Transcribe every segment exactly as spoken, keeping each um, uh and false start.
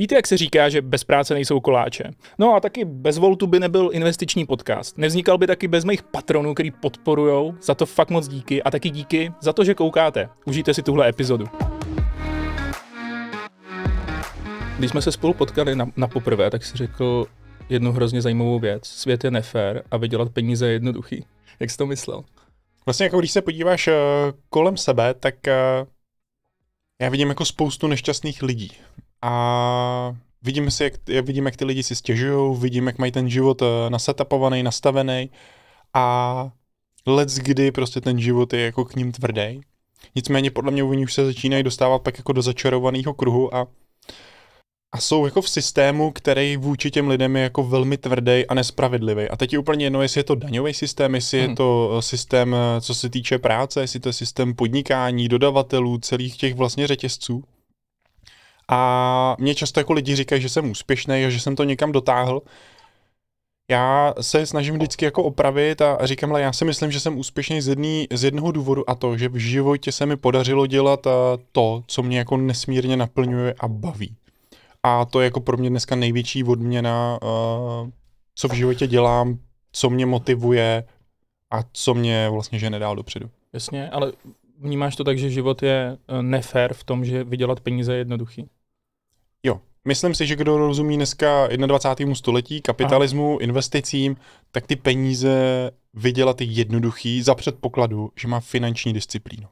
Víte, jak se říká, že bez práce nejsou koláče? No a taky bez Voltu by nebyl investiční podcast. Nevznikal by taky bez mých patronů, který podporujou. Za to fakt moc díky a taky díky za to, že koukáte. Užijte si tuhle epizodu. Když jsme se spolu potkali na, na poprvé, tak si řekl jednu hrozně zajímavou věc. Svět je nefér a vydělat peníze je jednoduchý. Jak jsi to myslel? Vlastně jako když se podíváš uh, kolem sebe, tak uh, já vidím jako spoustu nešťastných lidí. A vidím, si, jak, vidím, jak ty lidi si stěžují, vidím, jak mají ten život uh, nasetapovaný, nastavený. A let's kdy prostě ten život je jako k ním tvrdý. Nicméně podle mě oni už se začínají dostávat pak jako do začarovaného kruhu a A jsou jako v systému, který vůči těm lidem je jako velmi tvrdý a nespravedlivý. A teď je úplně jedno, jestli je to daňový systém, jestli hmm. je to systém, co se týče práce, jestli to je systém podnikání, dodavatelů, celých těch vlastně řetězců. A mě často jako lidi říkají, že jsem úspěšný a že jsem to někam dotáhl. Já se snažím vždycky jako opravit a říkám, já si myslím, že jsem úspěšný z, jedný, z jednoho důvodu a to, že v životě se mi podařilo dělat to, co mě jako nesmírně naplňuje a baví. A to je jako pro mě dneska největší odměna, uh, co v životě dělám, co mě motivuje a co mě vlastně žene dál dopředu. Jasně, ale vnímáš to tak, že život je nefér v tom, že vydělat peníze je jednoduchý? Jo, myslím si, že kdo rozumí dneska dvacátému prvnímu století, kapitalismu, aha, investicím, tak ty peníze vydělat je jednoduchý za předpokladu, že má finanční disciplínu.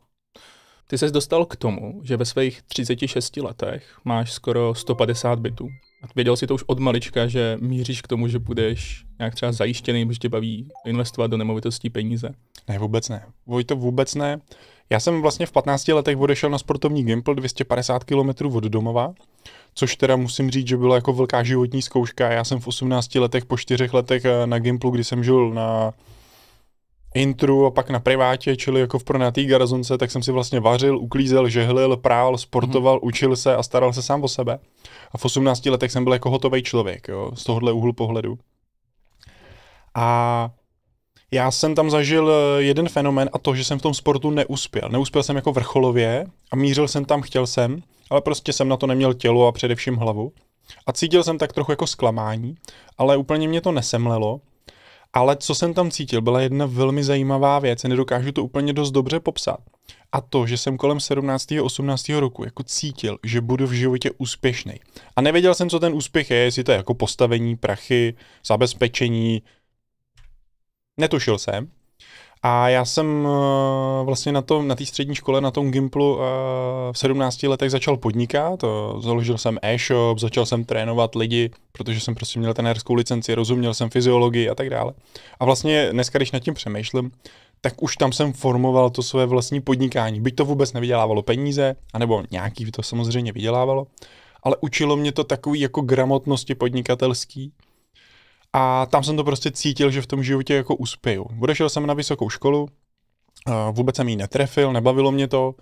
Ty ses dostal k tomu, že ve svých třiceti šesti letech máš skoro sto padesát bytů. A věděl jsi to už od malička, že míříš k tomu, že budeš nějak třeba zajištěný, protože tě baví investovat do nemovitostí peníze? Ne, vůbec ne. Vojto, vůbec ne. Já jsem vlastně v patnácti letech odešel na sportovní gimpl dvě stě padesát kilometrů od domova, což teda musím říct, že byla jako velká životní zkouška. Já jsem v osmnácti letech, po čtyřech letech na gimplu, kdy jsem žil na intru a pak na privátě, čili jako v pronatý garazonce, tak jsem si vlastně vařil, uklízel, žehlil, prál, sportoval, mm. učil se a staral se sám o sebe. A v osmnácti letech jsem byl jako hotovej člověk, jo, z tohohle úhlu pohledu. A já jsem tam zažil jeden fenomén a to, že jsem v tom sportu neuspěl. Neuspěl jsem jako vrcholově a mířil jsem tam, chtěl jsem, ale prostě jsem na to neměl tělo a především hlavu. A cítil jsem tak trochu jako zklamání, ale úplně mě to nesemlelo. Ale co jsem tam cítil, byla jedna velmi zajímavá věc, a nedokážu to úplně dost dobře popsat. A to, že jsem kolem sedmnáctého osmnáctého roku jako cítil, že budu v životě úspěšný. A nevěděl jsem, co ten úspěch je, jestli to je jako postavení, prachy, zabezpečení. Netušil jsem. A já jsem vlastně na tom, na té střední škole, na tom gimplu v sedmnácti letech začal podnikat, založil jsem e-shop, začal jsem trénovat lidi, protože jsem prostě měl trenérskou licenci, rozuměl jsem fyziologii a tak dále. A vlastně dneska, když nad tím přemýšlím, tak už tam jsem formoval to své vlastní podnikání. Byť to vůbec nevydělávalo peníze, anebo nějaký to samozřejmě vydělávalo, ale učilo mě to takový jako gramotnosti podnikatelský. A tam jsem to prostě cítil, že v tom životě jako uspěju. Odešel jsem na vysokou školu, vůbec jsem ji netrefil, nebavilo mě to.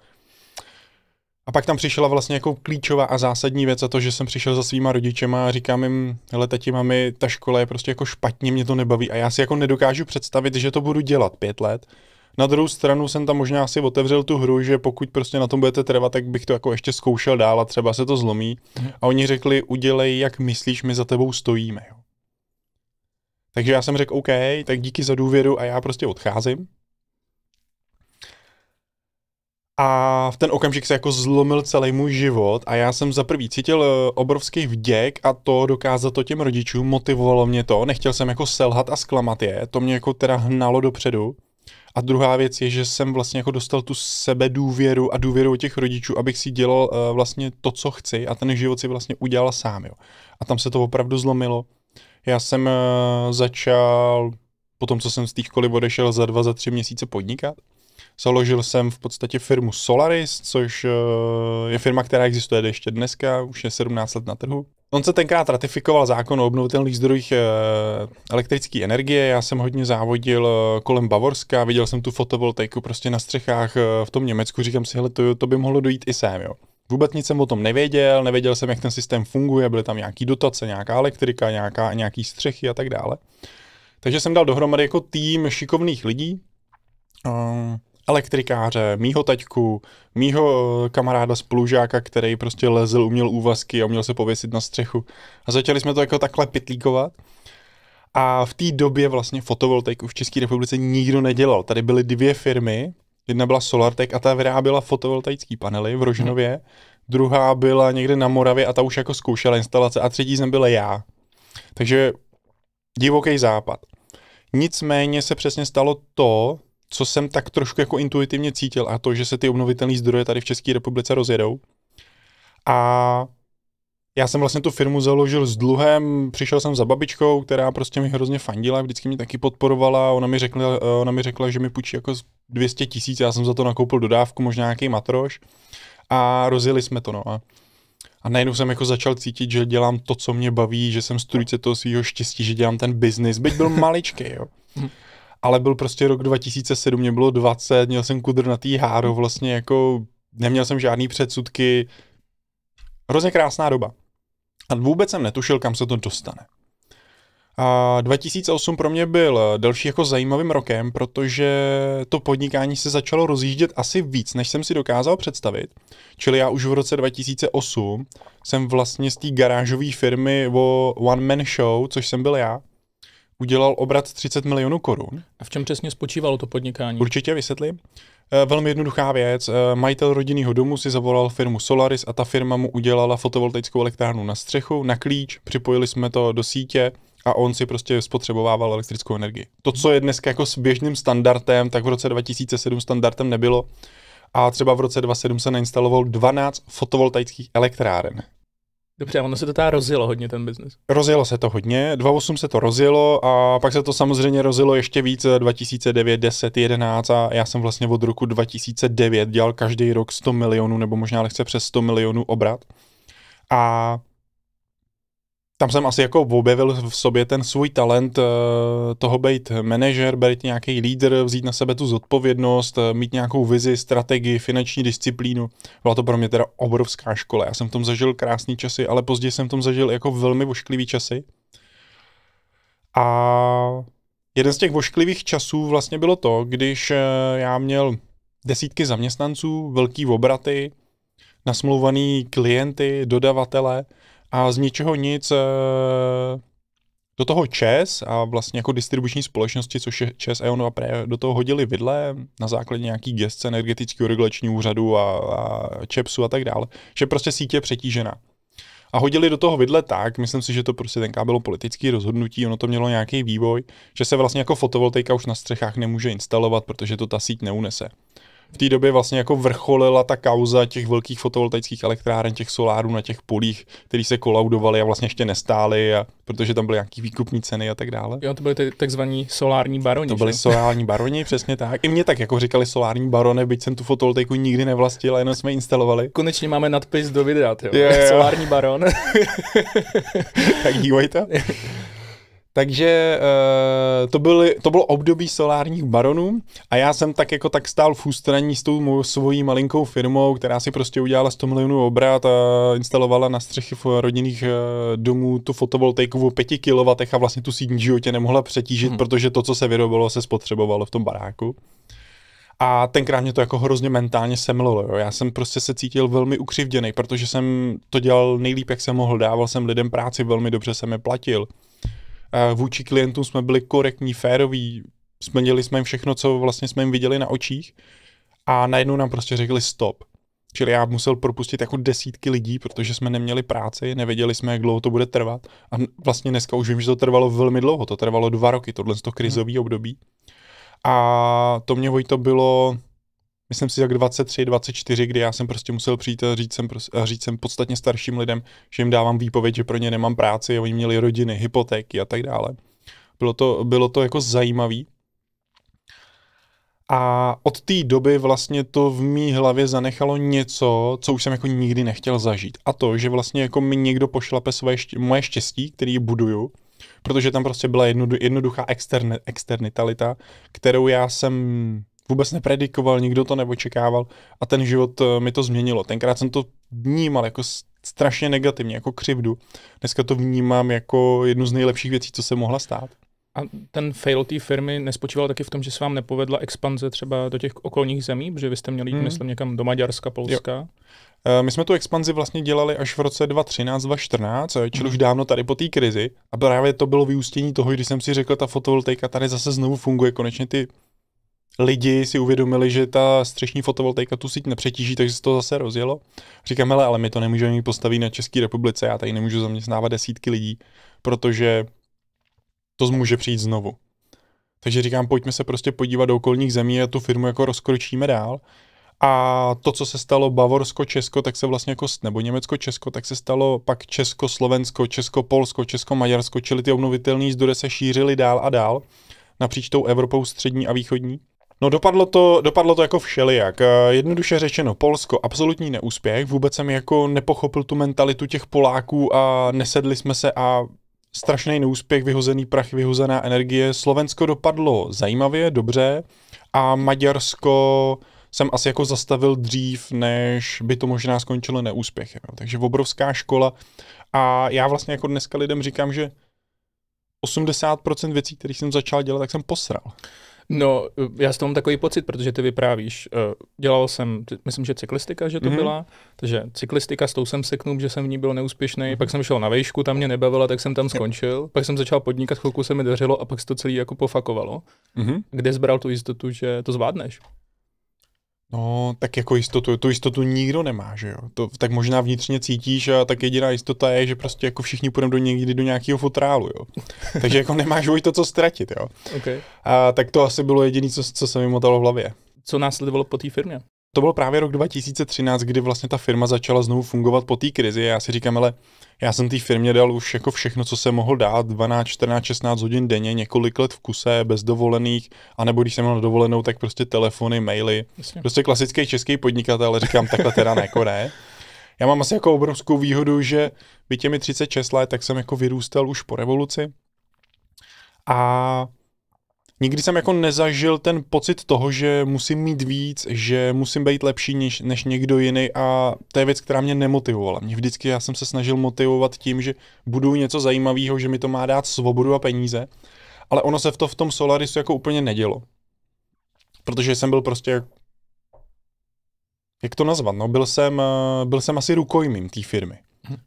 A pak tam přišla vlastně jako klíčová a zásadní věc a to, že jsem přišel za svýma rodičema a říkám jim, hele tati, mami, ta škola je prostě jako špatně, mě to nebaví a já si jako nedokážu představit, že to budu dělat pět let. Na druhou stranu jsem tam možná asi otevřel tu hru, že pokud prostě na tom budete trvat, tak bych to jako ještě zkoušel dál a třeba se to zlomí. A oni řekli, udělej, jak myslíš, my za tebou stojíme. Jo. Takže já jsem řekl, OK, tak díky za důvěru a já prostě odcházím. A v ten okamžik se jako zlomil celý můj život a já jsem za prvý cítil obrovský vděk a to dokázat to těm rodičům, motivovalo mě to, nechtěl jsem jako selhat a zklamat je, to mě jako teda hnalo dopředu. A druhá věc je, že jsem vlastně jako dostal tu sebedůvěru a důvěru těch rodičů, abych si dělal vlastně to, co chci a ten život si vlastně udělal sám. Jo. A tam se to opravdu zlomilo. Já jsem začal, po tom, co jsem z té školy odešel, za dva, za tři měsíce podnikat. Založil jsem v podstatě firmu Solaris, což je firma, která existuje ještě dneska, už je sedmnáct let na trhu. On se tenkrát ratifikoval zákon o obnovitelných zdrojích elektrické energie, já jsem hodně závodil kolem Bavorska, viděl jsem tu fotovoltaiku prostě na střechách v tom Německu, říkám si, hele, to, to by mohlo dojít i sem, jo. Vůbec nic jsem o tom nevěděl, nevěděl jsem, jak ten systém funguje, byly tam nějaký dotace, nějaká elektrika, nějaká, nějaký střechy a tak dále. Takže jsem dal dohromady jako tým šikovných lidí elektrikáře, mýho taťku, mýho kamaráda spolužáka, který prostě lezl, uměl úvazky a uměl se pověsit na střechu. A začali jsme to jako takhle pitlíkovat. A v té době vlastně fotovoltaiku v České republice nikdo nedělal. Tady byly dvě firmy, jedna byla Solartek a ta vyráběla fotovoltaické panely v Rožnově, hmm. druhá byla někde na Moravě a ta už jako zkoušela instalace a třetí jsem byl já. Takže divoký západ. Nicméně se přesně stalo to, co jsem tak trošku jako intuitivně cítil, a to, že se ty obnovitelné zdroje tady v České republice rozjedou. A já jsem vlastně tu firmu založil s dluhem, přišel jsem za babičkou, která prostě mi hrozně fandila, vždycky mě taky podporovala, ona mi řekla, ona mi řekla že mi půjčí jako dvě stě tisíc, já jsem za to nakoupil dodávku, možná nějaký matroš a rozjeli jsme to. No. A, a najednou jsem jako začal cítit, že dělám to, co mě baví, že jsem strůjce toho svého štěstí, že dělám ten biznis, byť byl maličký, jo. Ale byl prostě rok dva tisíce sedm, mě bylo dvacet, měl jsem kudrnatý háro, vlastně jako neměl jsem žádný předsudky, hrozně krásná doba. A vůbec jsem netušil, kam se to dostane. A dva tisíce osm pro mě byl další jako zajímavým rokem, protože to podnikání se začalo rozjíždět asi víc, než jsem si dokázal představit. Čili já už v roce dva tisíce osm jsem vlastně z té garážové firmy o one man show, což jsem byl já, udělal obrat třicet milionů korun. A v čem přesně spočívalo to podnikání? Určitě vysvětlím. Velmi jednoduchá věc. Majitel rodinného domu si zavolal firmu Solaris a ta firma mu udělala fotovoltaickou elektrárnu na střechu, na klíč, připojili jsme to do sítě a on si prostě spotřebovával elektrickou energii. To, co je dneska jako s běžným standardem, tak v roce dva tisíce sedm standardem nebylo. A třeba v roce dva tisíce sedm se nainstaloval dvanáct fotovoltaických elektráren. Dobře, ono se to teda rozjelo hodně, ten biznis. Rozjelo se to hodně, dva tisíce osm se to rozjelo a pak se to samozřejmě rozjelo ještě víc, dva tisíce devět, deset, jedenáct a já jsem vlastně od roku dva tisíce devět dělal každý rok sto milionů nebo možná lehce přes sto milionů obrat. A tam jsem asi jako objevil v sobě ten svůj talent toho být manažer, být nějaký lídr, vzít na sebe tu zodpovědnost, mít nějakou vizi, strategii, finanční disciplínu. Byla to pro mě teda obrovská škola. Já jsem v tom zažil krásné časy, ale později jsem v tom zažil jako velmi vošklivý časy. A jeden z těch vošklivých časů vlastně bylo to, když já měl desítky zaměstnanců, velký obraty, nasmluvaný klienty, dodavatele, a z ničeho nic do toho ČES a vlastně jako distribuční společnosti, což je ČES, E O N a do toho hodili vidle na základě nějaký gesce energetického regulačního úřadu a, a ČEPSu a tak dále, že prostě sítě je přetížená. A hodili do toho vidle tak, myslím si, že to prostě tenká bylo politické rozhodnutí, ono to mělo nějaký vývoj, že se vlastně jako fotovoltaika už na střechách nemůže instalovat, protože to ta síť neunese. V té době vlastně jako vrcholila ta kauza těch velkých fotovoltaických elektráren, těch solárů na těch polích, který se kolaudovaly a vlastně ještě nestály, a, protože tam byly nějaký výkupní ceny a tak dále. Jo, to byly takzvaní solární baroni. To byly že? solární baroni, přesně tak. I mě tak jako říkali solární barone, byť jsem tu fotovoltaiku nikdy nevlastnil, jenom jsme instalovali. Konečně máme nadpis do videa, jo. Yeah. Solární baron. Tak dívejte. Takže uh, to, byly, to bylo období solárních baronů a já jsem tak jako tak stál v ústraní s tou mou, svojí malinkou firmou, která si prostě udělala sto milionů obrat a instalovala na střechy rodinných uh, domů tu fotovoltaiku o pěti kilowattech a vlastně tu síť v životě nemohla přetížit, hmm. protože to, co se vyrobilo, se spotřebovalo v tom baráku. A tenkrát mě to jako hrozně mentálně semlilo, jo. Já jsem prostě se cítil velmi ukřivděný, protože jsem to dělal nejlíp, jak jsem mohl, dával jsem lidem práci, velmi dobře jsem je platil. Vůči klientům jsme byli korektní, féroví, splnili jsme jim všechno, co vlastně jsme jim viděli na očích a najednou nám prostě řekli stop. Čili já musel propustit jako desítky lidí, protože jsme neměli práci, nevěděli jsme, jak dlouho to bude trvat a vlastně dneska už vím, že to trvalo velmi dlouho, to trvalo dva roky, tohle to krizový období a to mě Vojto bylo, myslím si, tak dvacet tři, dvacet čtyři, kdy já jsem prostě musel přijít a říct jsem, říct jsem podstatně starším lidem, že jim dávám výpověď, že pro ně nemám práci, oni měli rodiny, hypotéky a tak dále. Bylo to, bylo to jako zajímavý. A od té doby vlastně to v mý hlavě zanechalo něco, co už jsem jako nikdy nechtěl zažít. A to, že vlastně jako mi někdo pošlape svoje ště, moje štěstí, který buduju, protože tam prostě byla jednoduchá externe, externitalita, kterou já jsem vůbec nepredikoval, nikdo to neočekával a ten život mi to změnilo. Tenkrát jsem to vnímal jako strašně negativně, jako křivdu. Dneska to vnímám jako jednu z nejlepších věcí, co se mohla stát. A ten fail té firmy nespočíval taky v tom, že se vám nepovedla expanze třeba do těch okolních zemí, protože vy jste měli jít, mm. myslím, někam do Maďarska, Polska? Jo. My jsme tu expanzi vlastně dělali až v roce dva tisíce třináct, dva tisíce čtrnáct, čili mm. už dávno tady po té krizi. A právě to bylo vyústění toho, když jsem si řekl, ta fotovoltaika tady zase znovu funguje. Konečně ty lidi si uvědomili, že ta střešní fotovoltaika tu síť nepřetíží, takže se to zase rozjelo. Říkám, hele, ale my to nemůžeme mít postavit na České republice, já tady nemůžu zaměstnávat desítky lidí, protože to může přijít znovu. Takže říkám, pojďme se prostě podívat do okolních zemí a tu firmu jako rozkročíme dál. A to, co se stalo Bavorsko-Česko, tak se vlastně jako, nebo Německo-Česko, tak se stalo pak Česko-Slovensko, Česko-Polsko, Česko-Maďarsko, čili ty obnovitelné zdroje se šířily dál a dál napříč tou Evropou střední a východní. No dopadlo to, dopadlo to jako všelijak. Jednoduše řečeno, Polsko absolutní neúspěch, vůbec jsem jako nepochopil tu mentalitu těch Poláků a nesedli jsme se a strašný neúspěch, vyhozený prach, vyhozená energie. Slovensko dopadlo zajímavě, dobře a Maďarsko jsem asi jako zastavil dřív, než by to možná skončilo neúspěchem. Takže obrovská škola a já vlastně jako dneska lidem říkám, že osmdesát procent věcí, které jsem začal dělat, tak jsem posral. No, já s toho mám takový pocit, protože ty vyprávíš. Dělal jsem, myslím, že cyklistika, že to mm-hmm. byla, takže cyklistika, s tou jsem seknul, že jsem v ní byl neúspěšný, mm-hmm. pak jsem šel na vejšku, tam mě nebavila, tak jsem tam skončil, pak jsem začal podnikat, chvilku se mi dařilo a pak se to celý jako pofakovalo. Mm-hmm. Kde zbral tu jistotu, že to zvládneš? No, tak jako jistotu, tu jistotu nikdo nemá, že jo. To tak možná vnitřně cítíš a tak jediná jistota je, že prostě jako všichni půjdeme do někdy do nějakého futrálu, jo. Takže jako nemáš už to, co ztratit, jo. Okay. A tak to asi bylo jediné, co, co se mi motalo v hlavě. Co následovalo po té firmě? To byl právě rok dva tisíce třináct, kdy vlastně ta firma začala znovu fungovat po té krizi. Já si říkám, ale já jsem té firmě dal už jako všechno, co jsem mohl dát, dvanáct, čtrnáct, šestnáct hodin denně, několik let v kuse, bez dovolených, anebo když jsem měl dovolenou, tak prostě telefony, maily. Myslím. Prostě klasický český podnikatel, ale říkám, takhle teda jako ne. Já mám asi jako obrovskou výhodu, že byť je mi třicet šest let, tak jsem jako vyrůstal už po revoluci. A nikdy jsem jako nezažil ten pocit toho, že musím mít víc, že musím být lepší než, než někdo jiný a to je věc, která mě nemotivovala. Mě vždycky já jsem se snažil motivovat tím, že budu něco zajímavého, že mi to má dát svobodu a peníze, ale ono se v, to, v tom Solarisu jako úplně nedělo. Protože jsem byl prostě, jak to nazvat, no, byl jsem, byl jsem asi rukojmím té firmy.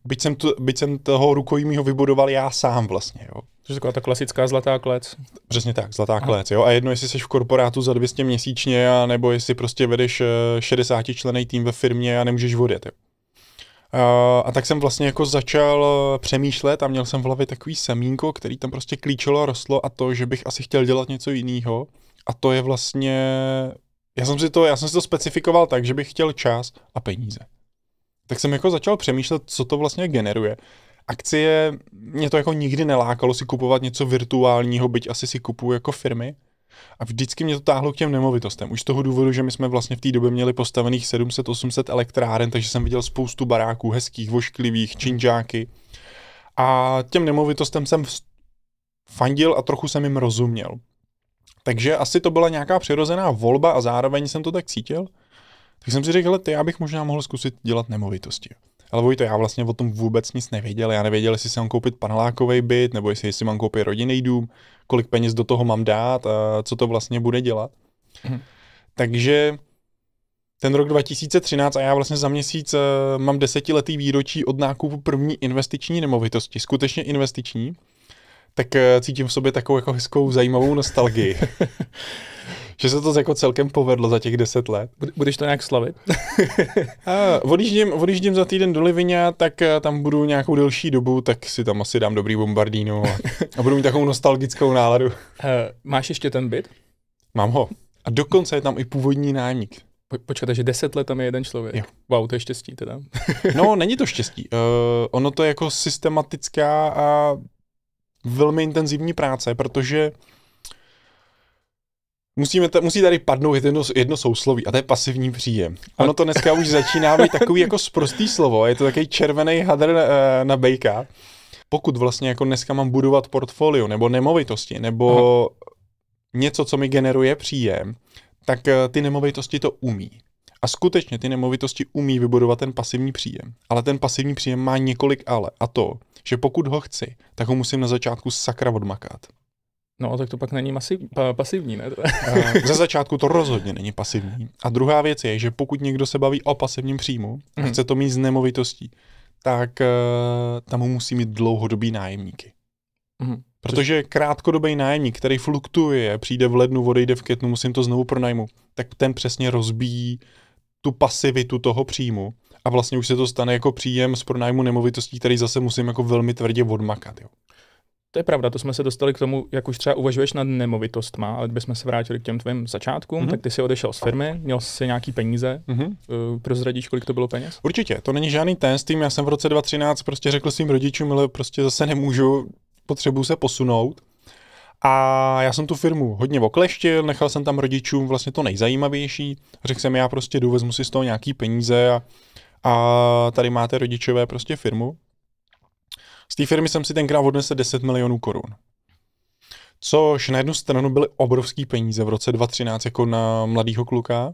Byť jsem, tu, byť jsem toho rukojmího vybudoval já sám vlastně, jo. To je taková ta klasická zlatá klec. Přesně tak, zlatá Aha. klec, jo. A jedno, jestli jsi v korporátu za dvě stě měsíčně, a nebo jestli prostě vedeš šedesátičlenný tým ve firmě a nemůžeš odjet, jo. A, a tak jsem vlastně jako začal přemýšlet a měl jsem v hlavě takový semínko, který tam prostě klíčilo a rostlo a to, že bych asi chtěl dělat něco jiného. A to je vlastně, já jsem si to, já jsem si to specifikoval tak, že bych chtěl čas a peníze. Tak jsem jako začal přemýšlet, co to vlastně generuje. Akcie, mě to jako nikdy nelákalo si kupovat něco virtuálního, byť asi si kupuju jako firmy. A vždycky mě to táhlo k těm nemovitostem. Už z toho důvodu, že my jsme vlastně v té době měli postavených sedm set osm set elektráren, takže jsem viděl spoustu baráků, hezkých, vošklivých, činžáky. A těm nemovitostem jsem fandil a trochu jsem jim rozuměl. Takže asi to byla nějaká přirozená volba a zároveň jsem to tak cítil. Tak jsem si řekl, hele, ty, já bych možná mohl zkusit dělat nemovitosti. Ale Vojto, já vlastně o tom vůbec nic nevěděl. Já nevěděl, jestli si mám koupit panelákový byt, nebo jestli, jestli mám koupit rodinný dům, kolik peněz do toho mám dát a co to vlastně bude dělat. Mhm. Takže ten rok dva tisíce třináct a já vlastně za měsíc mám desetiletý výročí od nákupu první investiční nemovitosti, skutečně investiční, tak cítím v sobě takovou jako hezkou zajímavou nostalgii. Že se to jako celkem povedlo za těch deset let. Budeš to nějak slavit? Odjíždím za týden do Livině, tak tam budu nějakou delší dobu, tak si tam asi dám dobrý bombardínu a, a budu mít takovou nostalgickou náladu. Uh, máš ještě ten byt? Mám ho. A dokonce je tam i původní nájemník. Po, počkat, takže deset let tam je jeden člověk. Jo. Wow, to je štěstí teda. No, není to štěstí. Uh, ono to je jako systematická a velmi intenzivní práce, protože Musíme t- musí tady padnout jedno, jedno sousloví a to je pasivní příjem. Ono to dneska už začíná být takový jako sprostý slovo, je to takový červený hadr na, na bejka. Pokud vlastně jako dneska mám budovat portfolio nebo nemovitosti nebo Aha. něco, co mi generuje příjem, tak ty nemovitosti to umí. A skutečně ty nemovitosti umí vybudovat ten pasivní příjem. Ale ten pasivní příjem má několik ale a to, že pokud ho chci, tak ho musím na začátku sakra odmakat. No, tak to pak není masivní, pa, pasivní, ne? Ze začátku to rozhodně není pasivní. A druhá věc je, že pokud někdo se baví o pasivním příjmu a chce to mít z nemovitostí, tak uh, tam musí mít dlouhodobý nájemníky. Mm. Protože krátkodobý nájemník, který fluktuje, přijde v lednu, odejde v květnu, musím to znovu pronajmout, tak ten přesně rozbíjí tu pasivitu toho příjmu a vlastně už se to stane jako příjem z pronájmu nemovitostí, který zase musím jako velmi tvrdě odmakat. Jo. To je pravda, to jsme se dostali k tomu, jak už třeba uvažuješ nad nemovitostma, ale kdybychom se vrátili k těm tvým začátkům, mm-hmm. tak ty jsi odešel z firmy, měl jsi nějaký peníze, mm-hmm. uh, prozradíš, kolik to bylo peněz? Určitě, to není žádný ten s tím, já jsem v roce dva tisíce třináct prostě řekl svým rodičům, ale prostě zase nemůžu, potřebuju se posunout. A já jsem tu firmu hodně okleštil, nechal jsem tam rodičům vlastně to nejzajímavější, řekl jsem, já prostě jdu, vezmu si z toho nějaký peníze a, a tady máte rodičové prostě firmu. Z té firmy jsem si tenkrát odnesl deset milionů korun, což na jednu stranu byly obrovský peníze v roce dva tisíce třináct jako na mladýho kluka,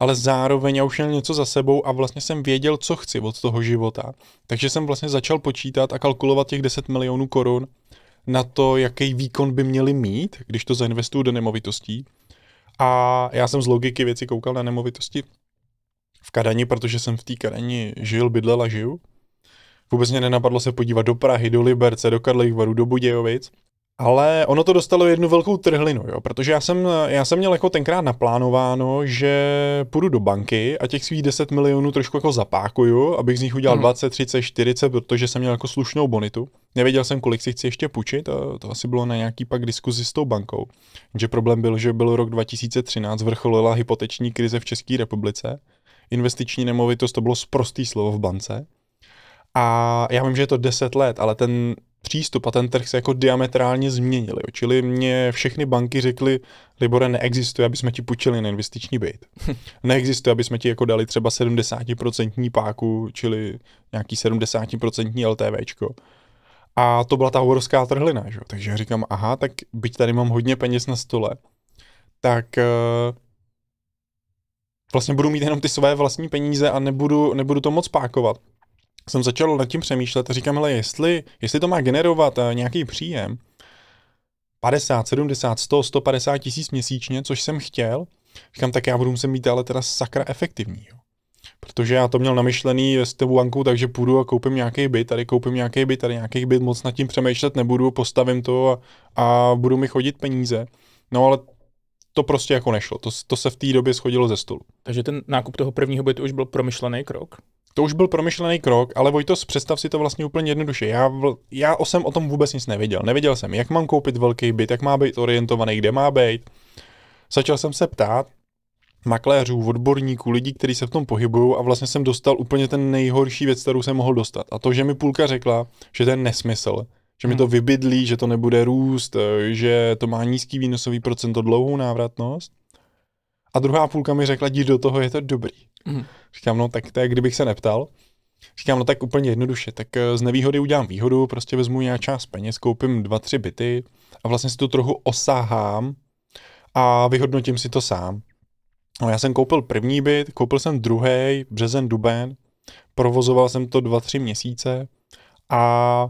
ale zároveň já už měl něco za sebou a vlastně jsem věděl, co chci od toho života. Takže jsem vlastně začal počítat a kalkulovat těch deset milionů korun na to, jaký výkon by měli mít, když to zainvestuju do nemovitostí. A já jsem z logiky věci koukal na nemovitosti v Kadani, protože jsem v té Kadani žil, bydlel a žiju. Vůbec mě nenapadlo se podívat do Prahy, do Liberce, do Karlových Varů, do Budějovic. Ale ono to dostalo jednu velkou trhlinu, jo? Protože já jsem, já jsem měl jako tenkrát naplánováno, že půjdu do banky a těch svých deset milionů trošku jako zapákuju, abych z nich udělal hmm. dvacet, třicet, čtyřicet, protože jsem měl jako slušnou bonitu. Nevěděl jsem, kolik si chci ještě půjčit, a to asi bylo na nějaký pak diskuzi s tou bankou. Že problém byl, že byl rok dva tisíce třináct, vrcholila hypoteční krize v České republice. Investiční nemovitost, to bylo sprostý slovo v bance. A já vím, že je to deset let, ale ten přístup a ten trh se jako diametrálně změnil. Jo. Čili mě všechny banky řekly, Libore, neexistuje, aby jsme ti půjčili na investiční byt. Neexistuje, aby jsme ti jako dali třeba sedmdesát procent páku, čili nějaký sedmdesát procent LTVčko. A to byla ta obrovská trhlina. Že? Takže říkám, aha, tak byť tady mám hodně peněz na stole, tak uh, vlastně budu mít jenom ty své vlastní peníze a nebudu, nebudu to moc pákovat. Jsem začal nad tím přemýšlet a říkám, hele, jestli, jestli to má generovat nějaký příjem padesát, sedmdesát, sto, sto padesát tisíc měsíčně, což jsem chtěl, říkám, tak já budu muset být ale teda sakra efektivní. Jo. Protože já to měl namyšlený s tou bankou, takže půjdu a koupím nějaký byt, tady koupím nějaký byt, tady nějaký byt, moc nad tím přemýšlet nebudu, postavím to a, a budou mi chodit peníze. No ale to prostě jako nešlo, to, to se v té době shodilo ze stolu. Takže ten nákup toho prvního bytu už byl promyšlený krok? To už byl promyšlený krok, ale Vojto, představ si to vlastně úplně jednoduše. Já, já jsem o tom vůbec nic nevěděl. Nevěděl jsem, jak mám koupit velký byt, jak má být orientovaný, kde má být. Začal jsem se ptát makléřů, odborníků, lidí, kteří se v tom pohybují a vlastně jsem dostal úplně ten nejhorší věc, kterou jsem mohl dostat. A to, že mi půlka řekla, že to je nesmysl, že mi to vybydlí, že to nebude růst, že to má nízký výnosový procento, dlouhou návratnost. A druhá půlka mi řekla, jdi do toho, je to dobrý. Mm. Říkám, no tak to je, kdybych se neptal. Říkám, no tak úplně jednoduše, tak z nevýhody udělám výhodu, prostě vezmu nějakou část peněz, koupím dva, tři byty a vlastně si to trochu osahám a vyhodnotím si to sám. No, já jsem koupil první byt, koupil jsem druhý, březen, duben, provozoval jsem to dva, tři měsíce a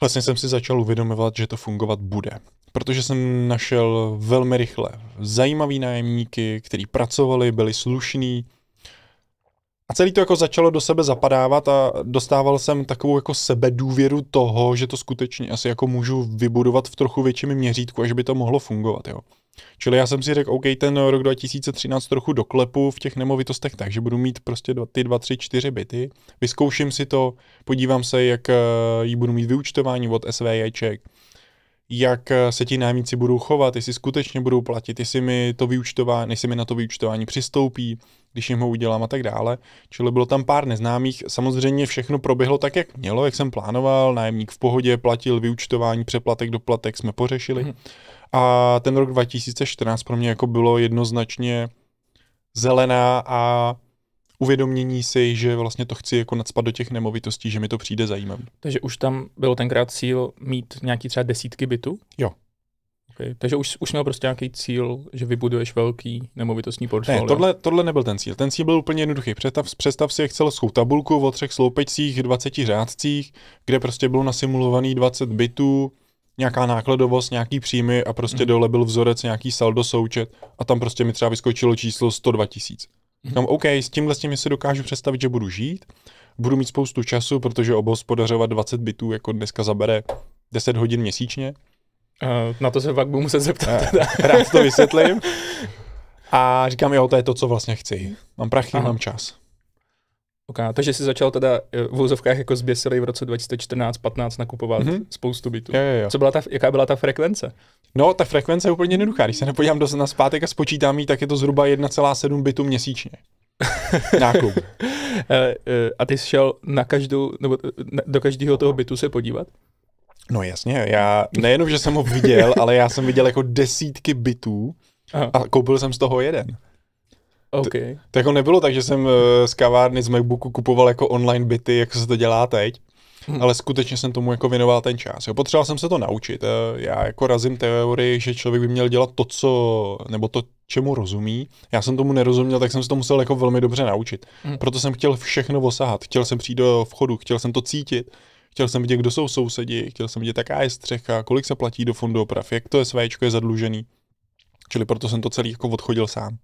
vlastně jsem si začal uvědomovat, že to fungovat bude. Protože jsem našel velmi rychle zajímavý nájemníky, kteří pracovali, byli slušní. A celý to jako začalo do sebe zapadávat a dostával jsem takovou jako sebedůvěru toho, že to skutečně asi jako můžu vybudovat v trochu větším měřítku, až by to mohlo fungovat. Jo. Čili já jsem si řekl, OK, ten rok dva tisíce třináct trochu doklepu v těch nemovitostech, takže budu mít prostě dva, ty dva, tři, čtyři byty. Vyzkouším si to, podívám se, jak jí budu mít vyúčtování od SVJček, jak se ti nájemníci budou chovat, jestli skutečně budou platit, jestli mi, to vyúčtování, jestli mi na to vyúčtování přistoupí, když jim ho udělám a tak dále. Čili bylo tam pár neznámých, samozřejmě všechno proběhlo tak, jak mělo, jak jsem plánoval, nájemník v pohodě, platil vyúčtování, přeplatek, doplatek jsme pořešili. Hmm. A ten rok dva tisíce čtrnáct pro mě jako bylo jednoznačně zelená a uvědomění si, že vlastně to chci jako nacpat do těch nemovitostí, že mi to přijde zajímavé. Takže už tam bylo tenkrát cíl mít nějaký třeba desítky bytů? Jo. Okay. Takže už, už měl prostě nějaký cíl, že vybuduješ velký nemovitostní portfolio. Ne, tohle, tohle nebyl ten cíl. Ten cíl byl úplně jednoduchý. Představ, představ si excelovskou tabulku o třech sloupečcích, dvaceti řádcích, kde prostě bylo nasimulovaný dvacet bytů, nějaká nákladovost, nějaký příjmy a prostě mm. dole byl vzorec, nějaký saldo součet a tam prostě mi třeba vyskočilo číslo sto dva tisíc. Říkám, OK, s tímhle s tím si dokážu představit, že budu žít, budu mít spoustu času, protože obhospodařovat dvacet bytů jako dneska zabere deset hodin měsíčně. Uh, na to se pak budu muset zeptat. Teda. Rád to vysvětlím. A říkám, jo, to je to, co vlastně chci. Mám prachy, Aha. mám čas. Okay, takže jsi začal teda v úzovkách jako zběsilej v roce dva tisíce čtrnáct patnáct nakupovat mm-hmm. spoustu bytů. Jo, jo, jo. Co byla ta, jaká byla ta frekvence? No, ta frekvence je úplně jednoduchá. Když se nepodívám do, na zpátek a spočítám ji, tak je to zhruba jedna celá sedm bytů měsíčně. Nákup. A ty jsi šel na každou, nebo do každého toho bytu se podívat? No jasně, já nejenom, že jsem ho viděl, ale já jsem viděl jako desítky bytů Aha. a koupil jsem z toho jeden. Okay. To, to jako nebylo tak, že jsem uh, z kavárny z MacBooku kupoval jako online byty, jak se to dělá teď, hmm. ale skutečně jsem tomu jako věnoval ten čas. Jo, potřeboval jsem se to naučit. Já jako razím teorii, že člověk by měl dělat to, co, nebo to, čemu rozumí. Já jsem tomu nerozuměl, tak jsem se to musel jako velmi dobře naučit. Hmm. Proto jsem chtěl všechno osahat. Chtěl jsem přijít do vchodu, chtěl jsem to cítit. Chtěl jsem vidět, kdo jsou sousedi, chtěl jsem vidět, jaká je střecha, kolik se platí do fondu oprav, jak to je svéčko je zadlužený. Čili proto jsem to celý jako odchodil sám.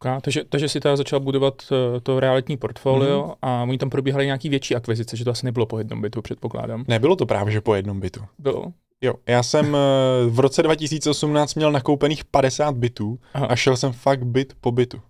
Okay, takže, takže si teda začal budovat uh, to realitní portfolio mm. a oni tam probíhaly nějaký větší akvizice, že to asi nebylo po jednom bytu, předpokládám. Nebylo to právě, že po jednom bytu. Bylo? Jo, já jsem uh, v roce dva tisíce osmnáct měl nakoupených padesát bytů Aha. a šel jsem fakt byt po bytu.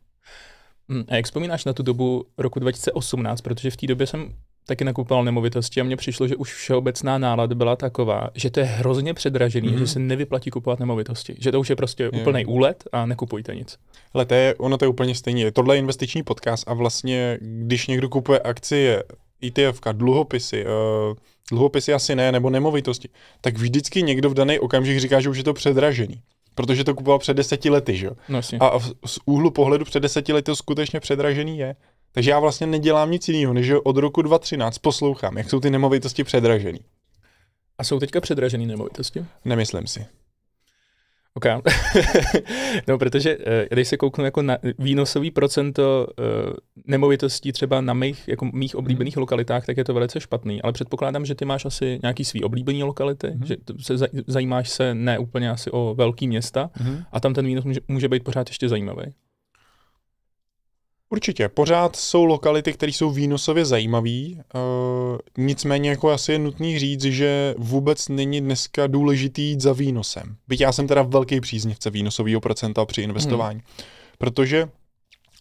Mm, a jak vzpomínáš na tu dobu roku dva tisíce osmnáct, protože v té době jsem taky nakupoval nemovitosti a mně přišlo, že už všeobecná nálada byla taková, že to je hrozně předražený, mm-hmm. že se nevyplatí kupovat nemovitosti, že to už je prostě je. úplný úlet a nekupujte nic. Hele, to je, ono to je úplně stejné. Tohle je investiční podcast a vlastně, když někdo kupuje akcie, í té ef, dluhopisy, uh, dluhopisy asi ne, nebo nemovitosti, tak vždycky někdo v daný okamžik říká, že už je to předražený. Protože to kupoval před deseti lety, že jo? No, a z úhlu pohledu před deseti lety to skutečně předražený je. Takže já vlastně nedělám nic jiného, než od roku dva tisíce třináct poslouchám, jak jsou ty nemovitosti předražený. A jsou teďka předražený nemovitosti? Nemyslím si. OK. No, protože když se kouknu jako na výnosový procento nemovitostí třeba na mých, jako mých oblíbených mm. lokalitách, tak je to velice špatný. Ale předpokládám, že ty máš asi nějaký svý oblíbený lokality, mm. že se zajímáš se ne úplně asi o velký města mm. a tam ten výnos může, může být pořád ještě zajímavý. Určitě, pořád jsou lokality, které jsou výnosově zajímavé, e, nicméně jako asi je nutný říct, že vůbec není dneska důležitý jít za výnosem. Byť já jsem teda velký příznivce výnosového procenta při investování, hmm. protože